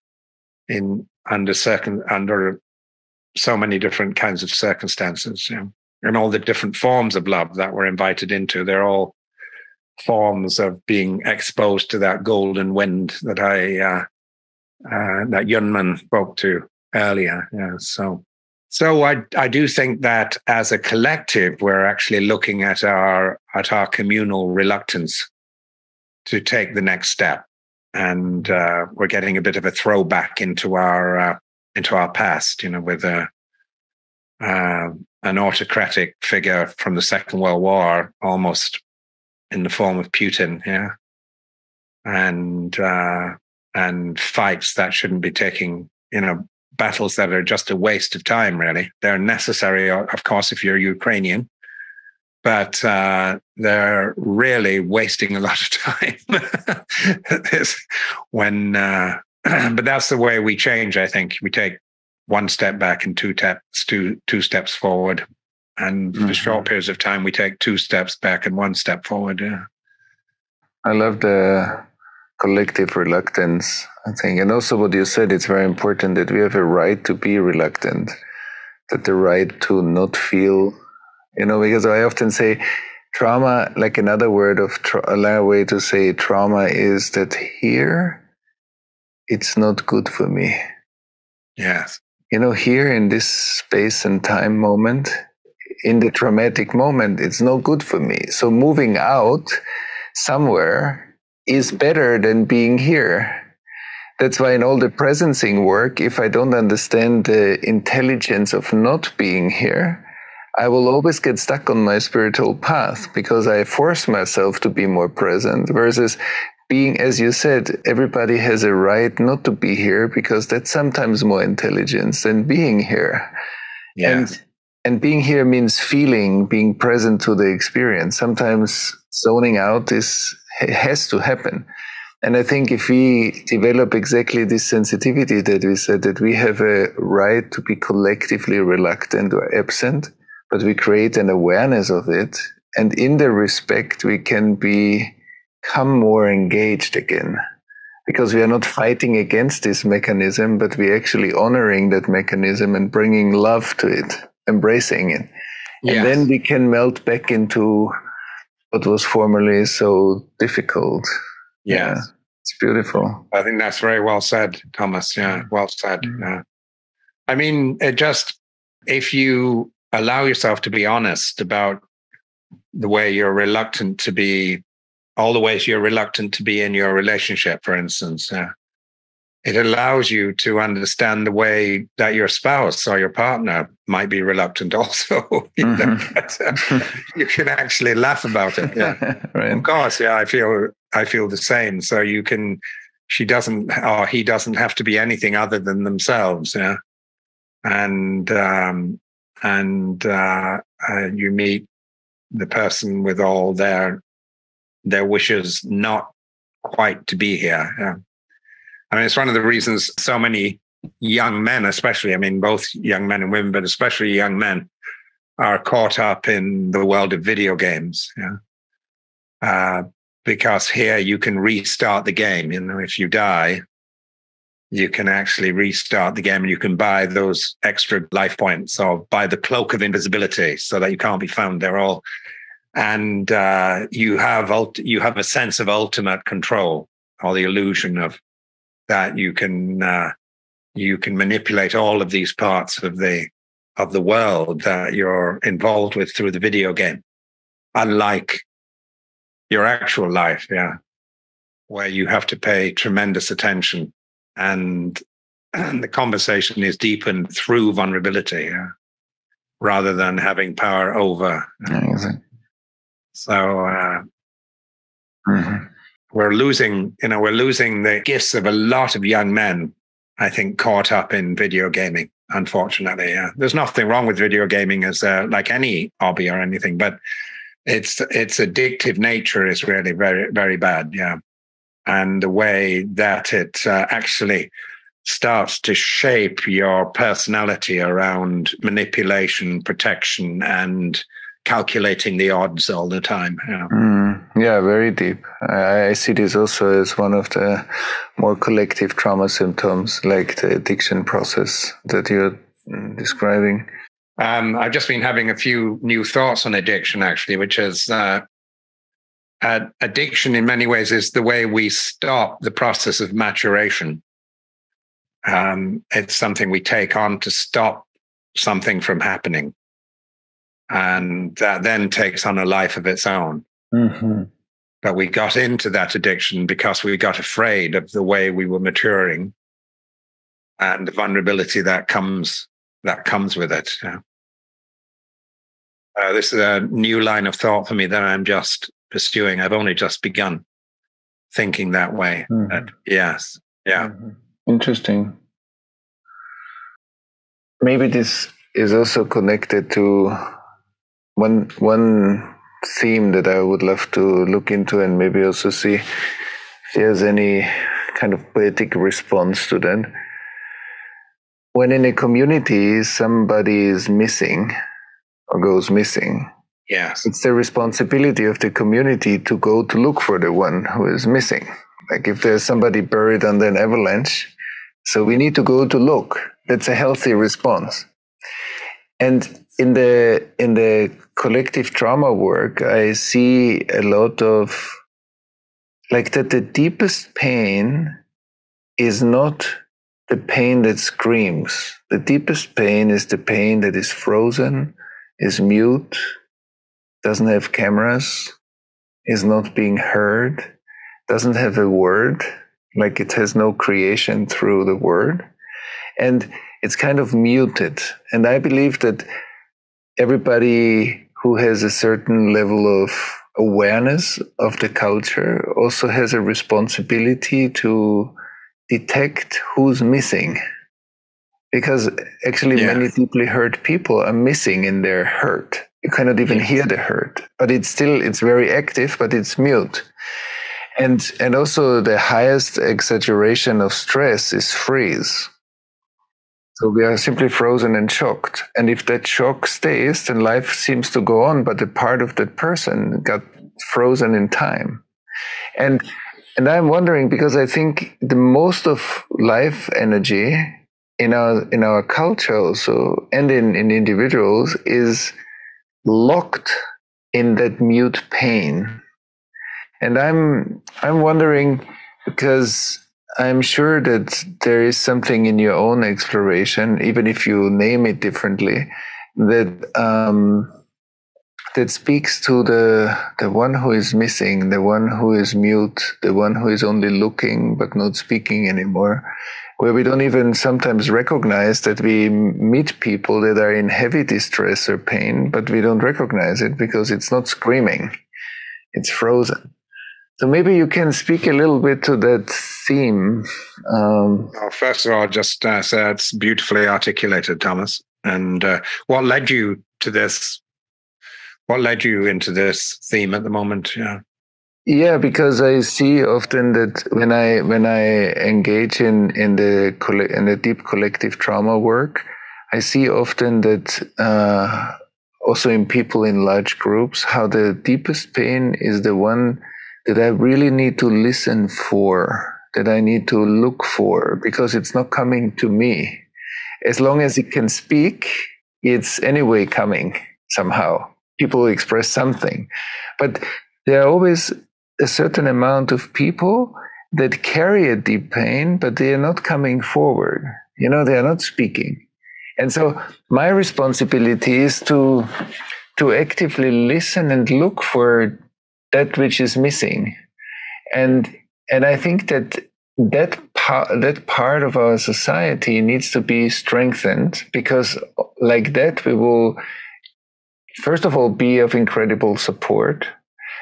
so many different kinds of circumstances, yeah. And all the different forms of love that we're invited into. They're all forms of being exposed to that golden wind that that Yunmen spoke to earlier. Yeah, so I do think that as a collective, we're actually looking at our communal reluctance to take the next step, and we're getting a bit of a throwback into our past, you know, with an autocratic figure from the Second World War, almost in the form of Putin, yeah, and fights that shouldn't be taking, you know, battles that are just a waste of time. Really, they're necessary, of course, if you're Ukrainian. But they're really wasting a lot of time. But that's the way we change. I think we take one step back and two steps forward. And for short periods of time, we take two steps back and one step forward. Yeah. I love the collective reluctance, I think. And also what you said, it's very important that we have a right to be reluctant, that the right to not feel, you know, because I often say trauma, like another word of way to say trauma is that here, it's not good for me. Yes. You know, here in this space and time moment, in the traumatic moment, it's no good for me. So moving out somewhere is better than being here. That's why in all the presencing work, if I don't understand the intelligence of not being here, I will always get stuck on my spiritual path because I force myself to be more present versus being, as you said, everybody has a right not to be here because that's sometimes more intelligence than being here. Yes. And being here means feeling, being present to the experience. Sometimes zoning out has to happen. And I think if we develop exactly this sensitivity that we said, that we have a right to be collectively reluctant or absent, but we create an awareness of it. And in the respect, we can become more engaged again, because we are not fighting against this mechanism, but we're actually honoring that mechanism and bringing love to it, embracing it. Yes. And then we can melt back into what was formerly so difficult. Yes. Yeah. It's beautiful. I think that's very well said, Thomas. Yeah. Well said. Yeah. I mean, it just, if you allow yourself to be honest about the way you're reluctant to be, all the ways you're reluctant to be in your relationship, for instance, it allows you to understand the way that your spouse or your partner might be reluctant also. You can actually laugh about it. Yeah. Right. Of course, yeah, I feel the same. So you can, she doesn't, or he doesn't have to be anything other than themselves. Yeah. And you meet the person with all their wishes not quite to be here. Yeah. I mean, it's one of the reasons so many young men, especially, I mean, both young men and women, but especially young men, are caught up in the world of video games. Yeah. Because here you can restart the game. You know, if you die, you can actually restart the game and you can buy those extra life points or buy the cloak of invisibility so that you can't be found there all. And you have a sense of ultimate control, or the illusion of that you can manipulate all of these parts of the world that you're involved with through the video game, unlike your actual life, yeah, where you have to pay tremendous attention, and the conversation is deepened through vulnerability, yeah, rather than having power over. Amazing. So we're losing the gifts of a lot of young men, I think, caught up in video gaming, unfortunately. Yeah. There's nothing wrong with video gaming as like any hobby or anything, but its addictive nature is really very, very bad. Yeah. And the way that it actually starts to shape your personality around manipulation, protection, and calculating the odds all the time. Yeah. Yeah, very deep. I see this also as one of the more collective trauma symptoms, like the addiction process that you're describing. I've just been having a few new thoughts on addiction, actually, which is addiction in many ways is the way we stop the process of maturation. It's something we take on to stop something from happening. And that then takes on a life of its own. Mm-hmm. But we got into that addiction because we got afraid of the way we were maturing and the vulnerability that comes with it. Yeah. This is a new line of thought for me that I'm just pursuing. I've only just begun thinking that way. Mm-hmm. But yes. Yeah. Mm-hmm. Interesting. Maybe this is also connected to one theme that I would love to look into, and maybe also see if there's any kind of poetic response to that. When in a community somebody is missing, or goes missing. Yes. It's the responsibility of the community to go to look for the one who is missing. Like if there's somebody buried under an avalanche, so we need to go to look. That's a healthy response. And in the collective trauma work, I see a lot of like that the deepest pain is not the pain that screams. The deepest pain is the pain that is frozen, is mute, doesn't have cameras, is not being heard, doesn't have a word, like it has no creation through the word. And it's kind of muted. And I believe that everybody who has a certain level of awareness of the culture also has a responsibility to detect who's missing. Because actually many deeply hurt people are missing in their hurt. You cannot even hear the hurt, but it's very active, but it's mute. And also the highest exaggeration of stress is freeze. So we are simply frozen and shocked. And if that shock stays, then life seems to go on, but a part of that person got frozen in time. And I'm wondering, because I think the most of life energy in our culture also, and in individuals, is locked in that mute pain. And I'm wondering, because I'm sure that there is something in your own exploration, even if you name it differently, that speaks to the one who is missing, the one who is mute, the one who is only looking but not speaking anymore, where we don't even sometimes recognize that we meet people that are in heavy distress or pain, but we don't recognize it because it's not screaming, it's frozen. So maybe you can speak a little bit to that theme. First of all, I'll just say it's beautifully articulated, Thomas. And what led you to this? What led you into this theme at the moment? Yeah, because I see often that when I engage in the deep collective trauma work, I see often that also in people in large groups, how the deepest pain is the one that I really need to listen for, that I need to look for, because it's not coming to me. As long as it can speak, it's anyway coming somehow. People express something. But there are always a certain amount of people that carry a deep pain, but they are not coming forward. You know, they are not speaking. And so my responsibility is to actively listen and look for that which is missing. And I think that part of our society needs to be strengthened, because like that we will, first of all, be of incredible support,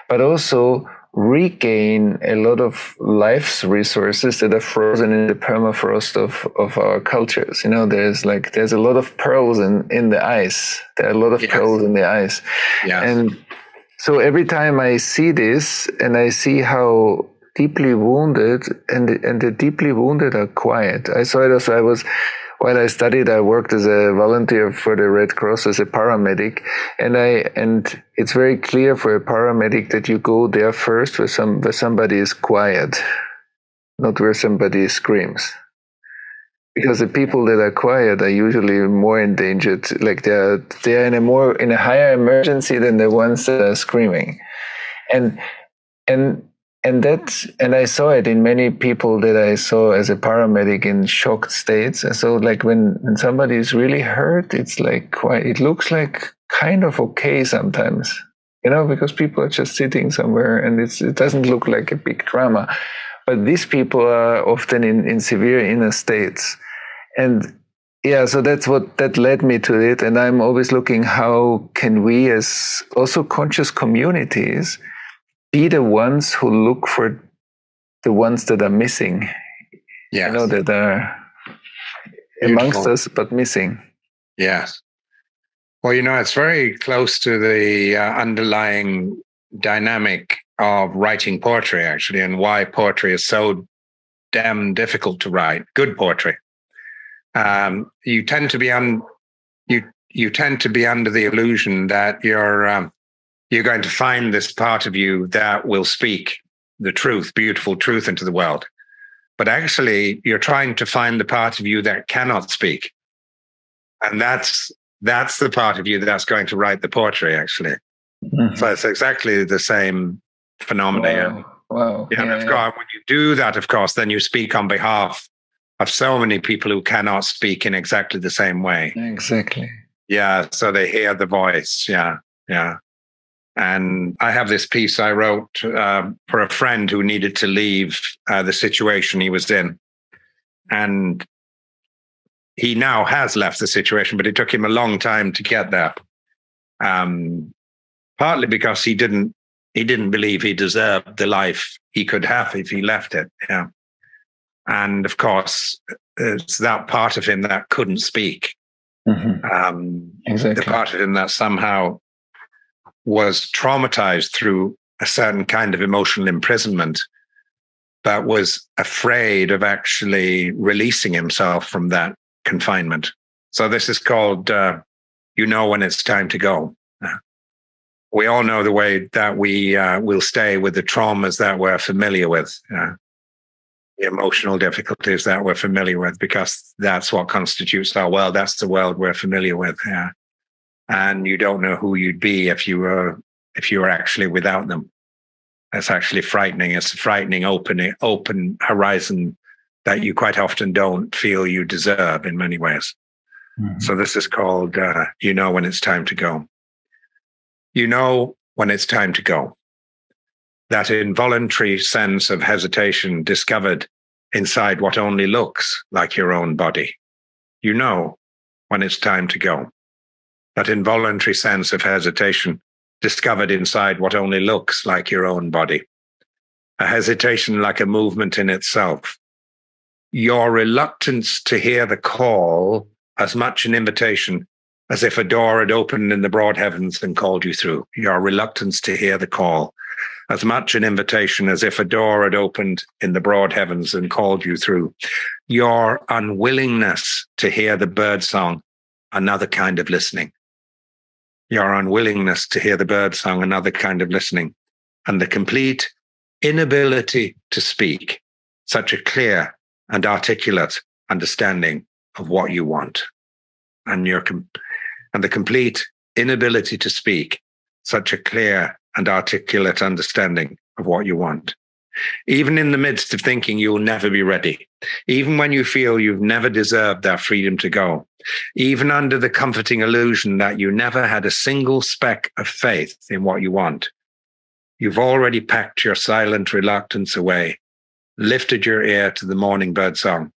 but also regain a lot of life's resources that are frozen in the permafrost of our cultures. You know, there's a lot of pearls in the ice. There are a lot of pearls in the ice. Yes. And so every time I see this, and I see how deeply wounded, and the deeply wounded are quiet. I saw it also. While I studied, I worked as a volunteer for the Red Cross as a paramedic, and it's very clear for a paramedic that you go there first where somebody is quiet, not where somebody screams. Because the people that are quiet are usually more endangered, like they are in a higher emergency than the ones that are screaming. And I saw it in many people that I saw as a paramedic in shocked states. So like when somebody is really hurt, it's like quite, it looks like kind of okay sometimes, you know, because people are just sitting somewhere and it doesn't look like a big drama. But these people are often in severe inner states. And yeah, so that led me to it. And I'm always looking, how can we as also conscious communities be the ones who look for the ones that are missing, you know, that are amongst us but missing. Yes. Well, you know, it's very close to the underlying dynamic of writing poetry, actually, and why poetry is so damn difficult to write. Good poetry. You tend to be you tend to be under the illusion that you're going to find this part of you that will speak the truth, beautiful truth, into the world. But actually, you're trying to find the part of you that cannot speak. And that's the part of you that's going to write the poetry, actually. Mm-hmm. So it's exactly the same phenomenon. Wow. Yeah, and of course, when you do that, of course, then you speak on behalf of so many people who cannot speak in exactly the same way. Exactly. Yeah, so they hear the voice. Yeah, yeah. And I have this piece I wrote for a friend who needed to leave the situation he was in. And he now has left the situation, but it took him a long time to get there. Partly because he didn't believe he deserved the life he could have if he left it. Yeah. And of course, it's that part of him that couldn't speak. Mm-hmm. Exactly. The part of him that somehow was traumatized through a certain kind of emotional imprisonment, but was afraid of actually releasing himself from that confinement. So this is called, you know when it's time to go. We all know the way that we will stay with the traumas that we're familiar with, the emotional difficulties that we're familiar with, because that's what constitutes our world. That's the world we're familiar with. Yeah. And you don't know who you'd be if you were actually without them. That's actually frightening. It's a frightening open horizon that you quite often don't feel you deserve in many ways. Mm-hmm. So this is called, you know when it's time to go. You know when it's time to go. That involuntary sense of hesitation discovered inside what only looks like your own body. You know when it's time to go. That involuntary sense of hesitation discovered inside what only looks like your own body. A hesitation like a movement in itself. Your reluctance to hear the call as much an invitation as if a door had opened in the broad heavens and called you through. Your reluctance to hear the call as much an invitation as if a door had opened in the broad heavens and called you through. Your unwillingness to hear the bird song, another kind of listening. Your unwillingness to hear the birdsong, another kind of listening, and the complete inability to speak, such a clear and articulate understanding of what you want. And the complete inability to speak, such a clear and articulate understanding of what you want. Even in the midst of thinking you'll never be ready, even when you feel you've never deserved that freedom to go, even under the comforting illusion that you never had a single speck of faith in what you want, you've already packed your silent reluctance away, lifted your ear to the morning bird song,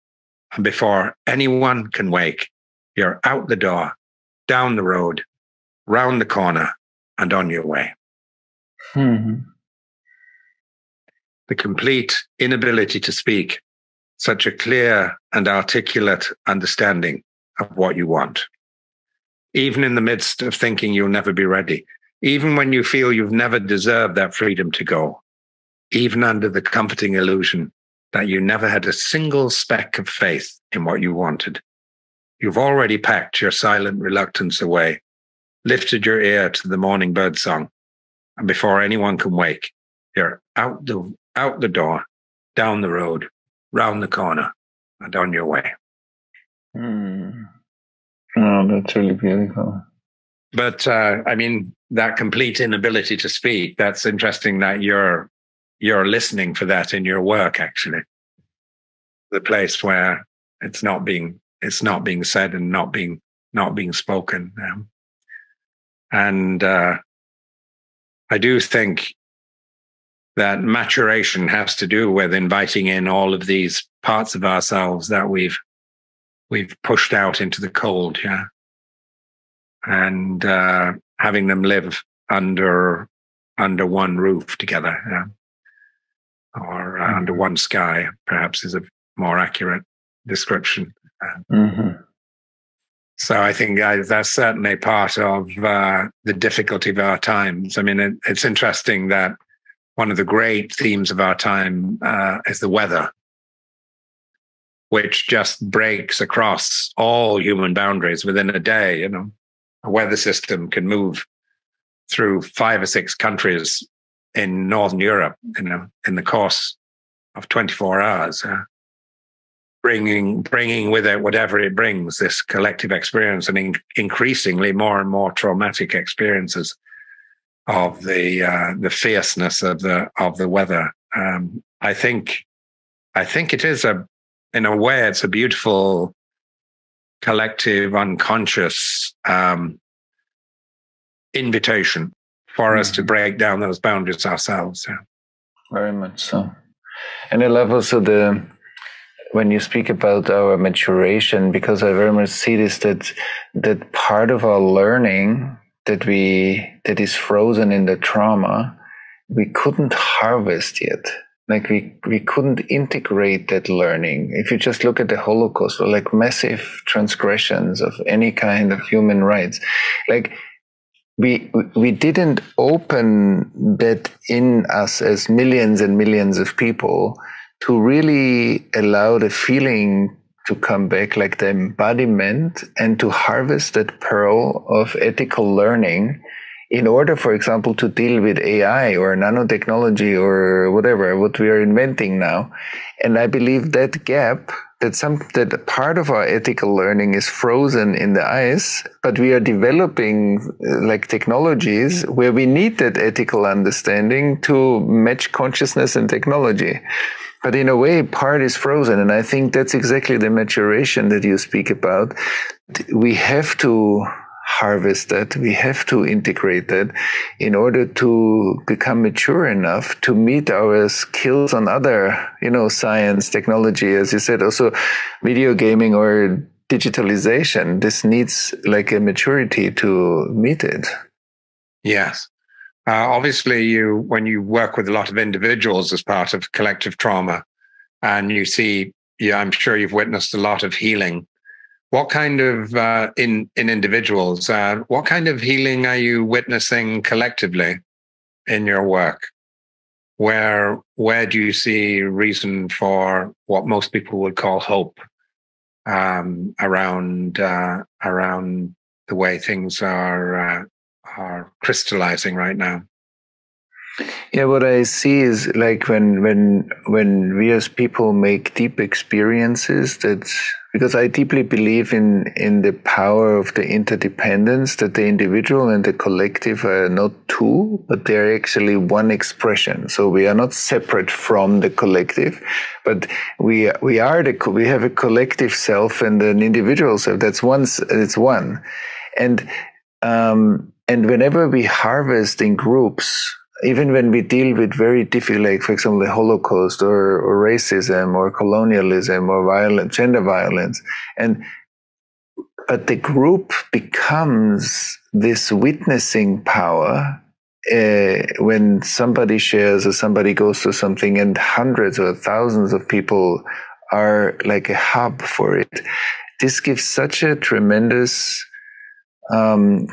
and before anyone can wake, you're out the door, down the road, round the corner, and on your way. Mm-hmm. The complete inability to speak, such a clear and articulate understanding of what you want. Even in the midst of thinking you'll never be ready, even when you feel you've never deserved that freedom to go, even under the comforting illusion that you never had a single speck of faith in what you wanted, you've already packed your silent reluctance away, lifted your ear to the morning bird song, and before anyone can wake, you're out the door, down the road, round the corner, and on your way. Mm. Oh, that's really beautiful. But I mean, that complete inability to speak, that's interesting that you're listening for that in your work, actually. The place where it's not being said and not being spoken. And I do think that maturation has to do with inviting in all of these parts of ourselves that we've pushed out into the cold, yeah, and having them live under one roof together, yeah, or mm-hmm. under one sky, perhaps, is a more accurate description. Mm-hmm. So I think that's certainly part of the difficulty of our times. I mean, it's interesting that one of the great themes of our time is the weather, which just breaks across all human boundaries within a day, you know. a weather system can move through 5 or 6 countries in Northern Europe in the course of 24 hours, bringing with it whatever it brings, this collective experience, and increasingly more and more traumatic experiences of the fierceness of the weather. I think it is in a way it's a beautiful collective unconscious invitation for us to break down those boundaries ourselves. Yeah. Very much so. And I love also when you speak about our maturation, because I very much see this, that part of our learning that is frozen in the trauma, we couldn't harvest yet. Like we couldn't integrate that learning. If you just look at the Holocaust or like massive transgressions of any kind of human rights, like we didn't open that in us as millions and millions of people to really allow the feeling to come back, like the embodiment, and to harvest that pearl of ethical learning in order, for example, to deal with AI or nanotechnology or whatever, what we are inventing now. And I believe that gap, that part of our ethical learning is frozen in the ice, but we are developing like technologies where we need that ethical understanding to match consciousness and technology. But in a way, part is frozen. And I think that's exactly the maturation that you speak about. We have to harvest that. We have to integrate that in order to become mature enough to meet our skills on other, science, technology, as you said, also video gaming or digitalization. This needs like a maturity to meet it. Yes. Obviously, when you work with a lot of individuals as part of collective trauma, and you see, I'm sure you've witnessed a lot of healing. What kind of, in individuals, what kind of healing are you witnessing collectively in your work? Where do you see reason for what most people would call hope around the way things are crystallizing right now? Yeah, what I see is like when we as people make deep experiences that, because I deeply believe in the power of the interdependence, that the individual and the collective are not two, but they're actually one expression. So we are not separate from the collective, but we have a collective self and an individual self. That's one. It's one. And whenever we harvest in groups, even when we deal with very difficult, like for example, the Holocaust or racism or colonialism or gender violence, but the group becomes this witnessing power when somebody shares or somebody goes to something, and hundreds or thousands of people are like a hub for it. This gives such a tremendous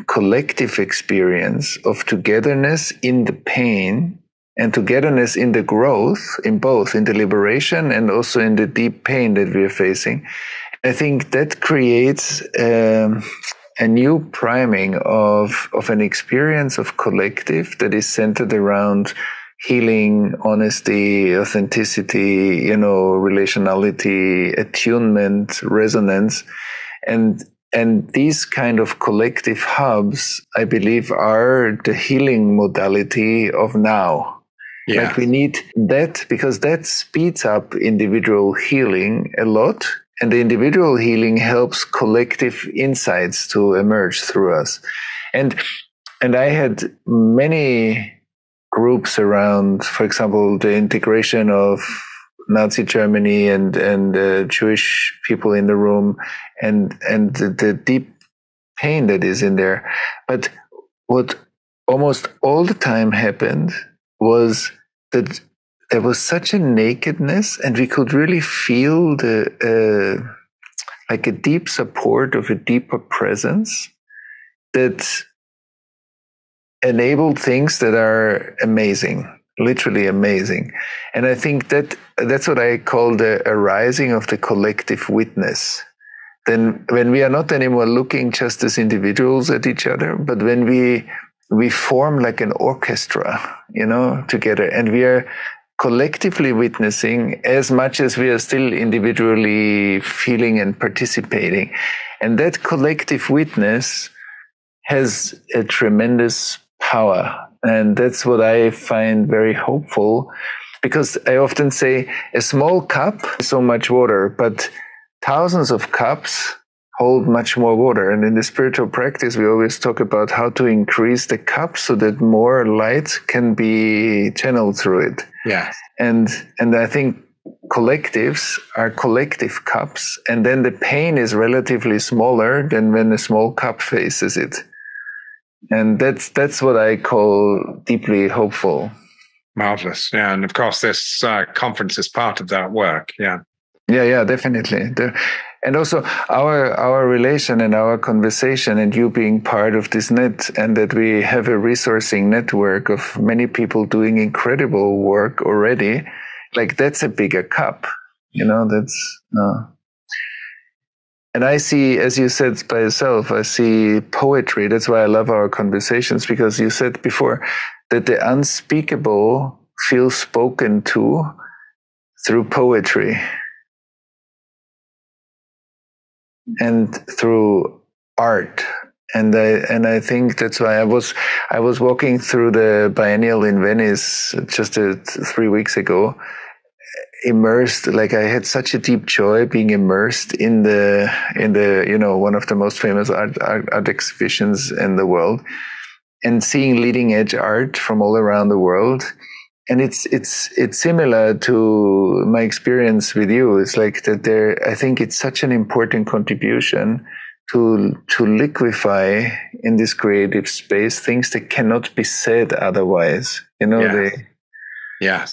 collective experience of togetherness in the pain and togetherness in the growth, in both, in the liberation and also in the deep pain that we are facing. I think that creates a new priming of an experience of collective that is centered around healing, honesty, authenticity, relationality, attunement, resonance, and these kind of collective hubs, I believe, are the healing modality of now. Yeah. Like we need that, because that speeds up individual healing a lot. And the individual healing helps collective insights to emerge through us. And I had many groups around, for example, the integration of Nazi Germany and Jewish people in the room, and the deep pain that is in there. But what almost all the time happened was that there was such a nakedness, and we could really feel like a deep support of a deeper presence that enabled things that are amazing. Literally amazing. And I think that's what I call the arising of the collective witness. then when we are not anymore looking just as individuals at each other, but when we form like an orchestra, together, and we are collectively witnessing as much as we are still individually feeling and participating. And that collective witness has a tremendous power. And that's what I find very hopeful, because I often say a small cup is so much water, but thousands of cups hold much more water. And in the spiritual practice, we always talk about how to increase the cup so that more light can be channeled through it. Yeah. And I think collectives are collective cups, and then the pain is relatively smaller than when a small cup faces it. And that's what I call deeply hopeful. Marvelous. Yeah. And of course, this conference is part of that work. Yeah. Yeah, yeah, definitely. And also our relation and our conversation, and you being part of this net, and that we have a resourcing network of many people doing incredible work already. Like, that's a bigger cup, that's... And I see, as you said by yourself, I see poetry. That's why I love our conversations, because you said before that the unspeakable feels spoken to through poetry. And through art. And I think that's why I was walking through the biennial in Venice just 3 weeks ago, immersed, like I had such a deep joy being immersed in the one of the most famous art exhibitions in the world, and seeing leading edge art from all around the world. And it's similar to my experience with you. It's like that there, I think it's such an important contribution to liquefy in this creative space things that cannot be said otherwise. They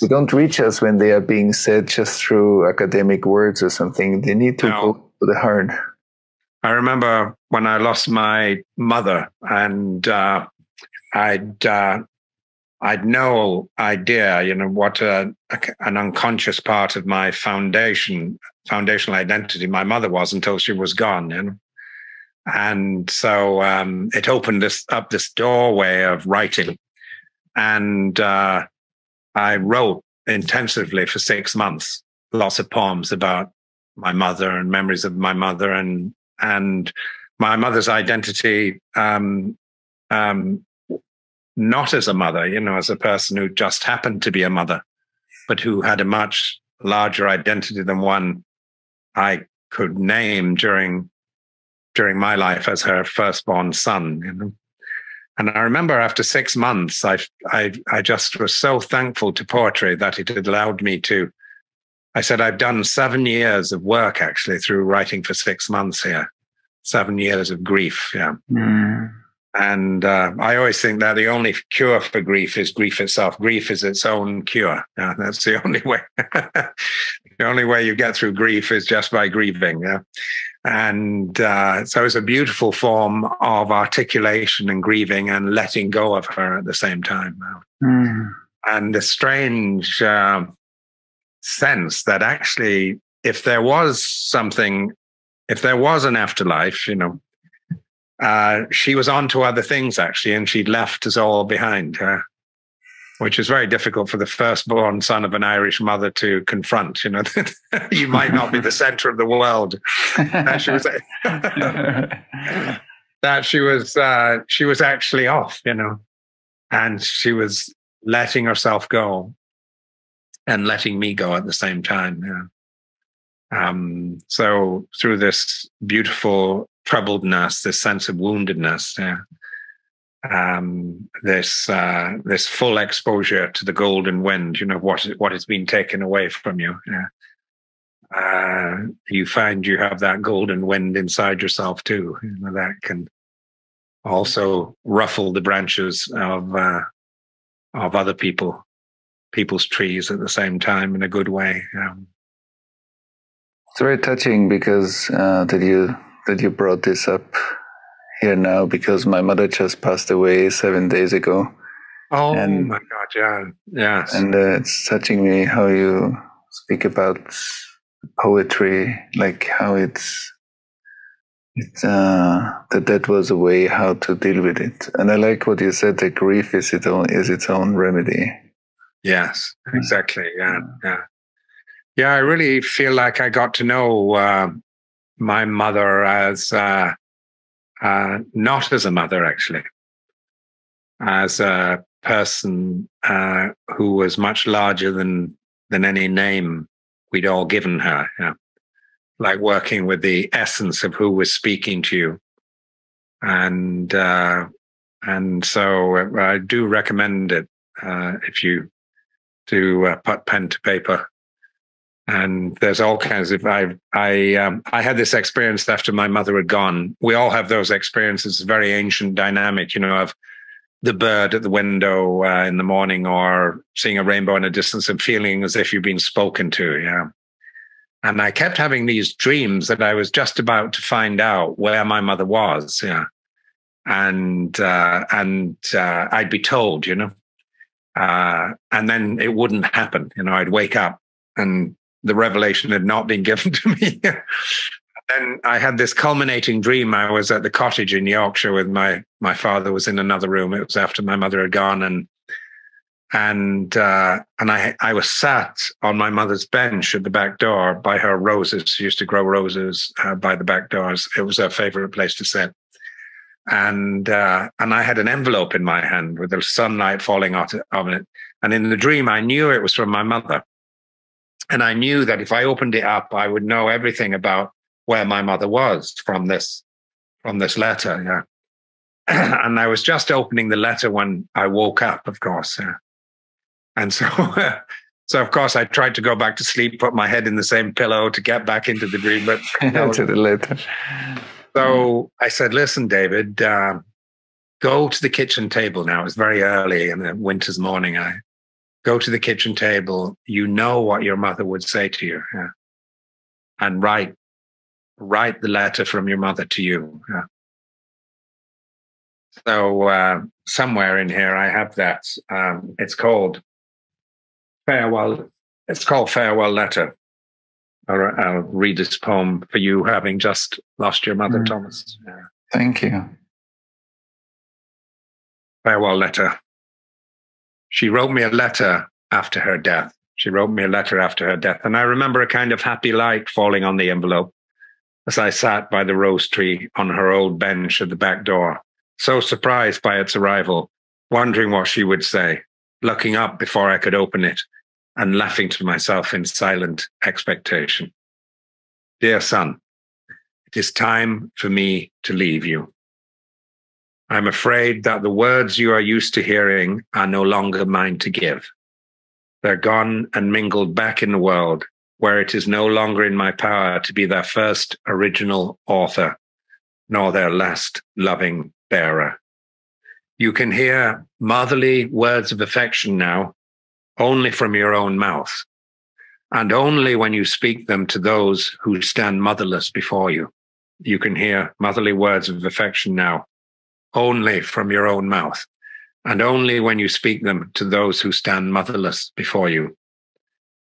don't reach us when they are being said just through academic words or something. They need to go to the heart. I remember when I lost my mother, and I'd no idea, what an unconscious part of my foundational identity my mother was until she was gone. And so it opened up this doorway of writing. And I wrote intensively for 6 months, lots of poems about my mother and memories of my mother, and my mother's identity, not as a mother, as a person who just happened to be a mother, but who had a much larger identity than one I could name during my life as her firstborn son. And I remember after 6 months, I just was so thankful to poetry that it had allowed me to. I said, I've done 7 years of work actually through writing for 6 months here, 7 years of grief. Yeah. Mm. And I always think that the only cure for grief is grief itself. Grief is its own cure. Yeah, that's the only way. The only way you get through grief is just by grieving. Yeah? And so it's a beautiful form of articulation and grieving and letting go of her at the same time. Mm. And the strange sense that actually, if there was an afterlife, she was on to other things actually, and she'd left us all behind her, which is very difficult for the firstborn son of an Irish mother to confront. You might not be the center of the world. She was actually off, and she was letting herself go and letting me go at the same time. Yeah. So through this beautiful troubledness, this sense of woundedness, this full exposure to the golden wind, what has been taken away from you. Yeah. You find you have that golden wind inside yourself too, that can also ruffle the branches of other people's trees at the same time in a good way. Yeah. It's very touching because that you brought this up here now, because my mother just passed away 7 days ago. Oh, and, my God, yeah, yes. And it's touching me how you speak about poetry, like how it's that was a way how to deal with it. And I like what you said, that grief is its own remedy. Yes, exactly. Yeah, I really feel like I got to know my mother as not as a mother, actually, as a person who was much larger than any name we'd all given her. Yeah. Like working with the essence of who was speaking to you, and so I do recommend it if you do put pen to paper. And there's all kinds of I had this experience after my mother had gone. We all have those experiences. Very ancient dynamic, you know, of the bird at the window in the morning, or seeing a rainbow in a distance, and feeling as if you've been spoken to. Yeah. And I kept having these dreams that I was just about to find out where my mother was, yeah, and I'd be told, you know, and then it wouldn't happen, you know. I'd wake up and the revelation had not been given to me. And I had this culminating dream. I was at the cottage in Yorkshire with my father was in another room. It was after my mother had gone, and I was sat on my mother's bench at the back door by her roses. She used to grow roses by the back doors. It was her favorite place to sit. And I had an envelope in my hand with the sunlight falling out of it. And in the dream, I knew it was from my mother. And I knew that if I opened it up, I would know everything about where my mother was from this letter. Yeah. And I was just opening the letter when I woke up, of course. Yeah. And so of course, I tried to go back to sleep, put my head in the same pillow to get back into the dream, but into the letter. So I said, "Listen, David, go to the kitchen table now." It was very early in the winter's morning. I go to the kitchen table. You know what your mother would say to you, yeah? And write the letter from your mother to you. Yeah? So somewhere in here, I have that. It's called. Farewell. It's called Farewell Letter. I'll read this poem for you, having just lost your mother, Thomas. Yeah. Thank you. Farewell Letter. She wrote me a letter after her death. And I remember a kind of happy light falling on the envelope as I sat by the rose tree on her old bench at the back door, so surprised by its arrival, wondering what she would say, looking up before I could open it, and laughing to myself in silent expectation. Dear son, it is time for me to leave you. I'm afraid that the words you are used to hearing are no longer mine to give. They're gone and mingled back in the world, where it is no longer in my power to be their first original author, nor their last loving bearer. You can hear motherly words of affection now, only from your own mouth, and only when you speak them to those who stand motherless before you. You can hear motherly words of affection now, only from your own mouth, and only when you speak them to those who stand motherless before you.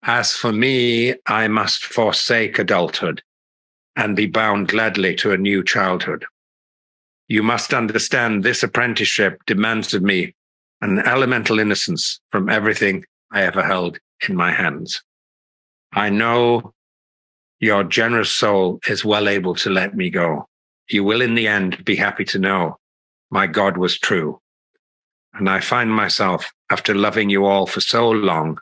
As for me, I must forsake adulthood and be bound gladly to a new childhood. You must understand this apprenticeship demands of me an elemental innocence from everything I ever held in my hands. I know your generous soul is well able to let me go. You will in the end be happy to know my God was true. And I find myself, after loving you all for so long,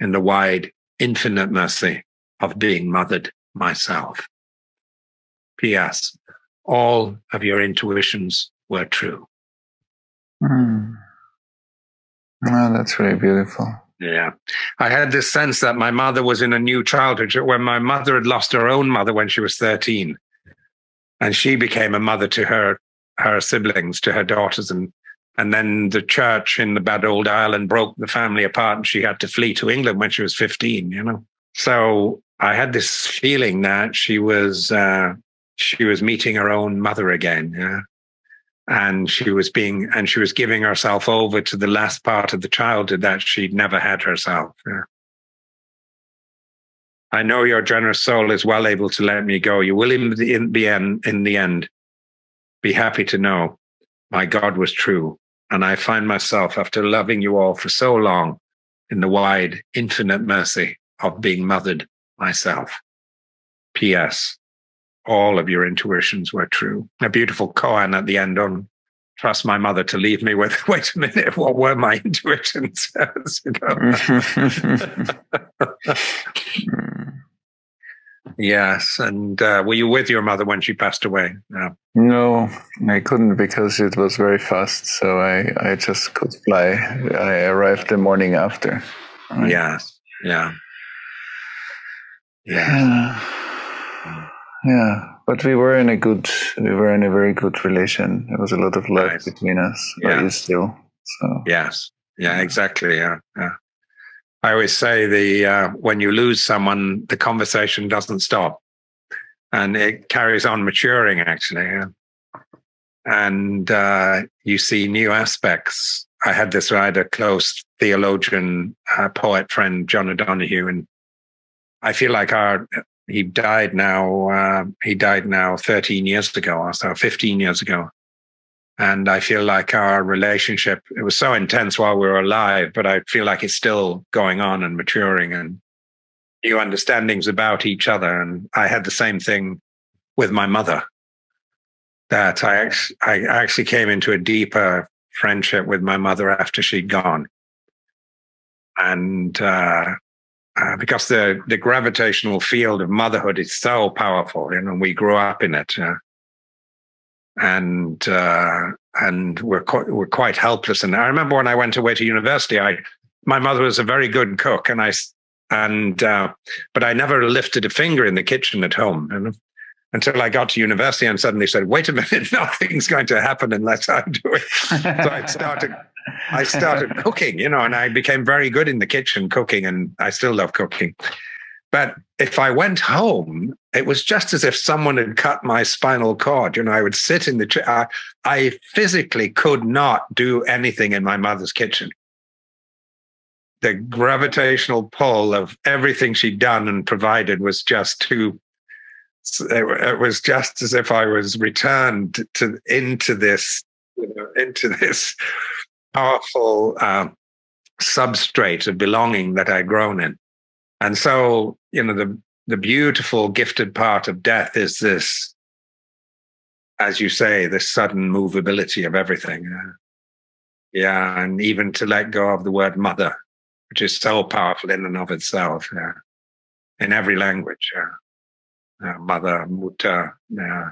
in the wide, infinite mercy of being mothered myself. P.S. All of your intuitions were true. Oh, that's really beautiful. Yeah. I had this sense that my mother was in a new childhood, when my mother had lost her own mother when she was 13. And she became a mother to her siblings, to her daughters. And then the church in the bad old Ireland broke the family apart, and she had to flee to England when she was 15, you know. So I had this feeling that she was meeting her own mother again, yeah. And she was giving herself over to the last part of the childhood that she'd never had herself. Yeah. I know your generous soul is well able to let me go. You will in the end be happy to know my God was true. And I find myself, after loving you all for so long, in the wide, infinite mercy of being mothered myself. P.S. All of your intuitions were true. A beautiful koan at the end on trust my mother to leave me with, wait a minute, what were my intuitions? You know? Yes. And were you with your mother when she passed away? No. No, I couldn't because it was very fast. So I just could fly. I arrived the morning after. Right? Yes. Yeah. Yeah. Yeah. But we were in a very good relation. There was a lot of love between us. Yeah. Is still. So. Yes. Yeah, exactly. Yeah. Yeah. I always say when you lose someone, the conversation doesn't stop, and it carries on maturing, actually. Yeah. And you see new aspects. I had a close theologian, poet friend, John O'Donohue, and I feel like he died now. He died now 13 years ago or so, 15 years ago. And I feel like our relationship, it was so intense while we were alive, but I feel like it's still going on and maturing and new understandings about each other. And I had the same thing with my mother, that I actually came into a deeper friendship with my mother after she'd gone. And because the gravitational field of motherhood is so powerful, you know, and we grew up in it. And we're quite helpless. And I remember when I went away to university, my mother was a very good cook, but I never lifted a finger in the kitchen at home, you know, until I got to university and suddenly said, "Wait a minute, nothing's going to happen unless I do it." So I started cooking, you know, and I became very good in the kitchen cooking, and I still love cooking. But if I went home, it was just as if someone had cut my spinal cord. You know, I would sit in the chair. I physically could not do anything in my mother's kitchen. The gravitational pull of everything she'd done and provided was just too. It was just as if I was returned into this powerful substrate of belonging that I'd grown in. And so, you know, the beautiful, gifted part of death is this, as you say, this sudden movability of everything. Yeah, and even to let go of the word mother, which is so powerful in and of itself, yeah, in every language. Yeah. Mother, muta, yeah,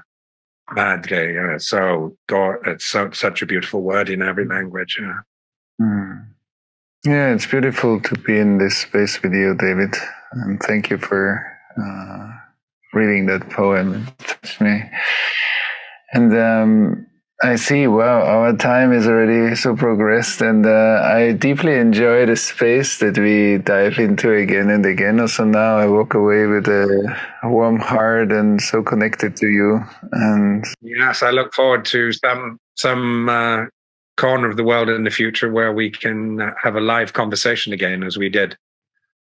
madre. Yeah. So God, it's such a beautiful word in every language. Yeah. Mm. Yeah, it's beautiful to be in this space with you, David. And thank you for reading that poem. It touched me. And I see, wow, our time is already so progressed. And I deeply enjoy the space that we dive into again and again. Also now I walk away with a warm heart and so connected to you. And yes, I look forward to some corner of the world in the future where we can have a live conversation again, as we did.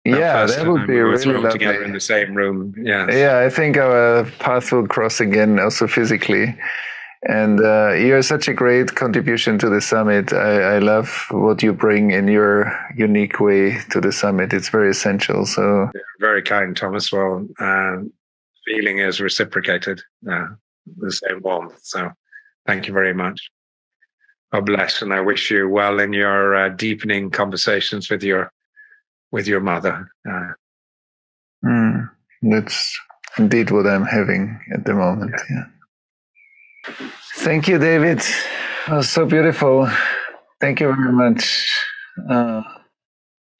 Yeah, that would be really lovely. Together in the same room. Yeah. Yeah, I think our path will cross again, also physically. And you're such a great contribution to the summit. I love what you bring in your unique way to the summit. It's very essential. So yeah, very kind, Thomas. Well, feeling is reciprocated. The same warmth. So, thank you very much. Oh, bless, and I wish you well in your deepening conversations with your mother. That's indeed what I'm having at the moment. Yeah. Yeah. Thank you, David. That was so beautiful. Thank you very much.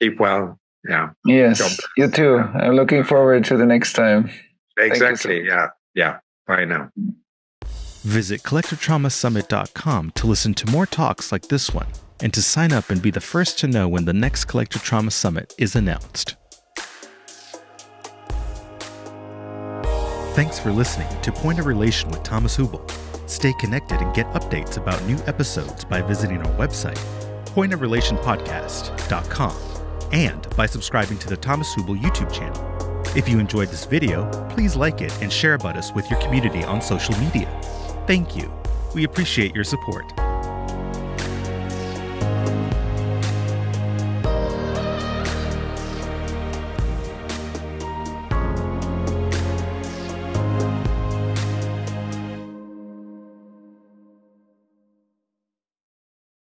Keep well. Yeah. Yes. Job. You too. Yeah. I'm looking forward to the next time. Exactly. Yeah. Yeah. Bye now. Visit collectivetraumasummit.com to listen to more talks like this one and to sign up and be the first to know when the next Collective Trauma Summit is announced. Thanks for listening to Point of Relation with Thomas Hübl. Stay connected and get updates about new episodes by visiting our website, PointofRelationPodcast.com, and by subscribing to the Thomas Hübl YouTube channel. If you enjoyed this video, please like it and share about us with your community on social media. Thank you. We appreciate your support.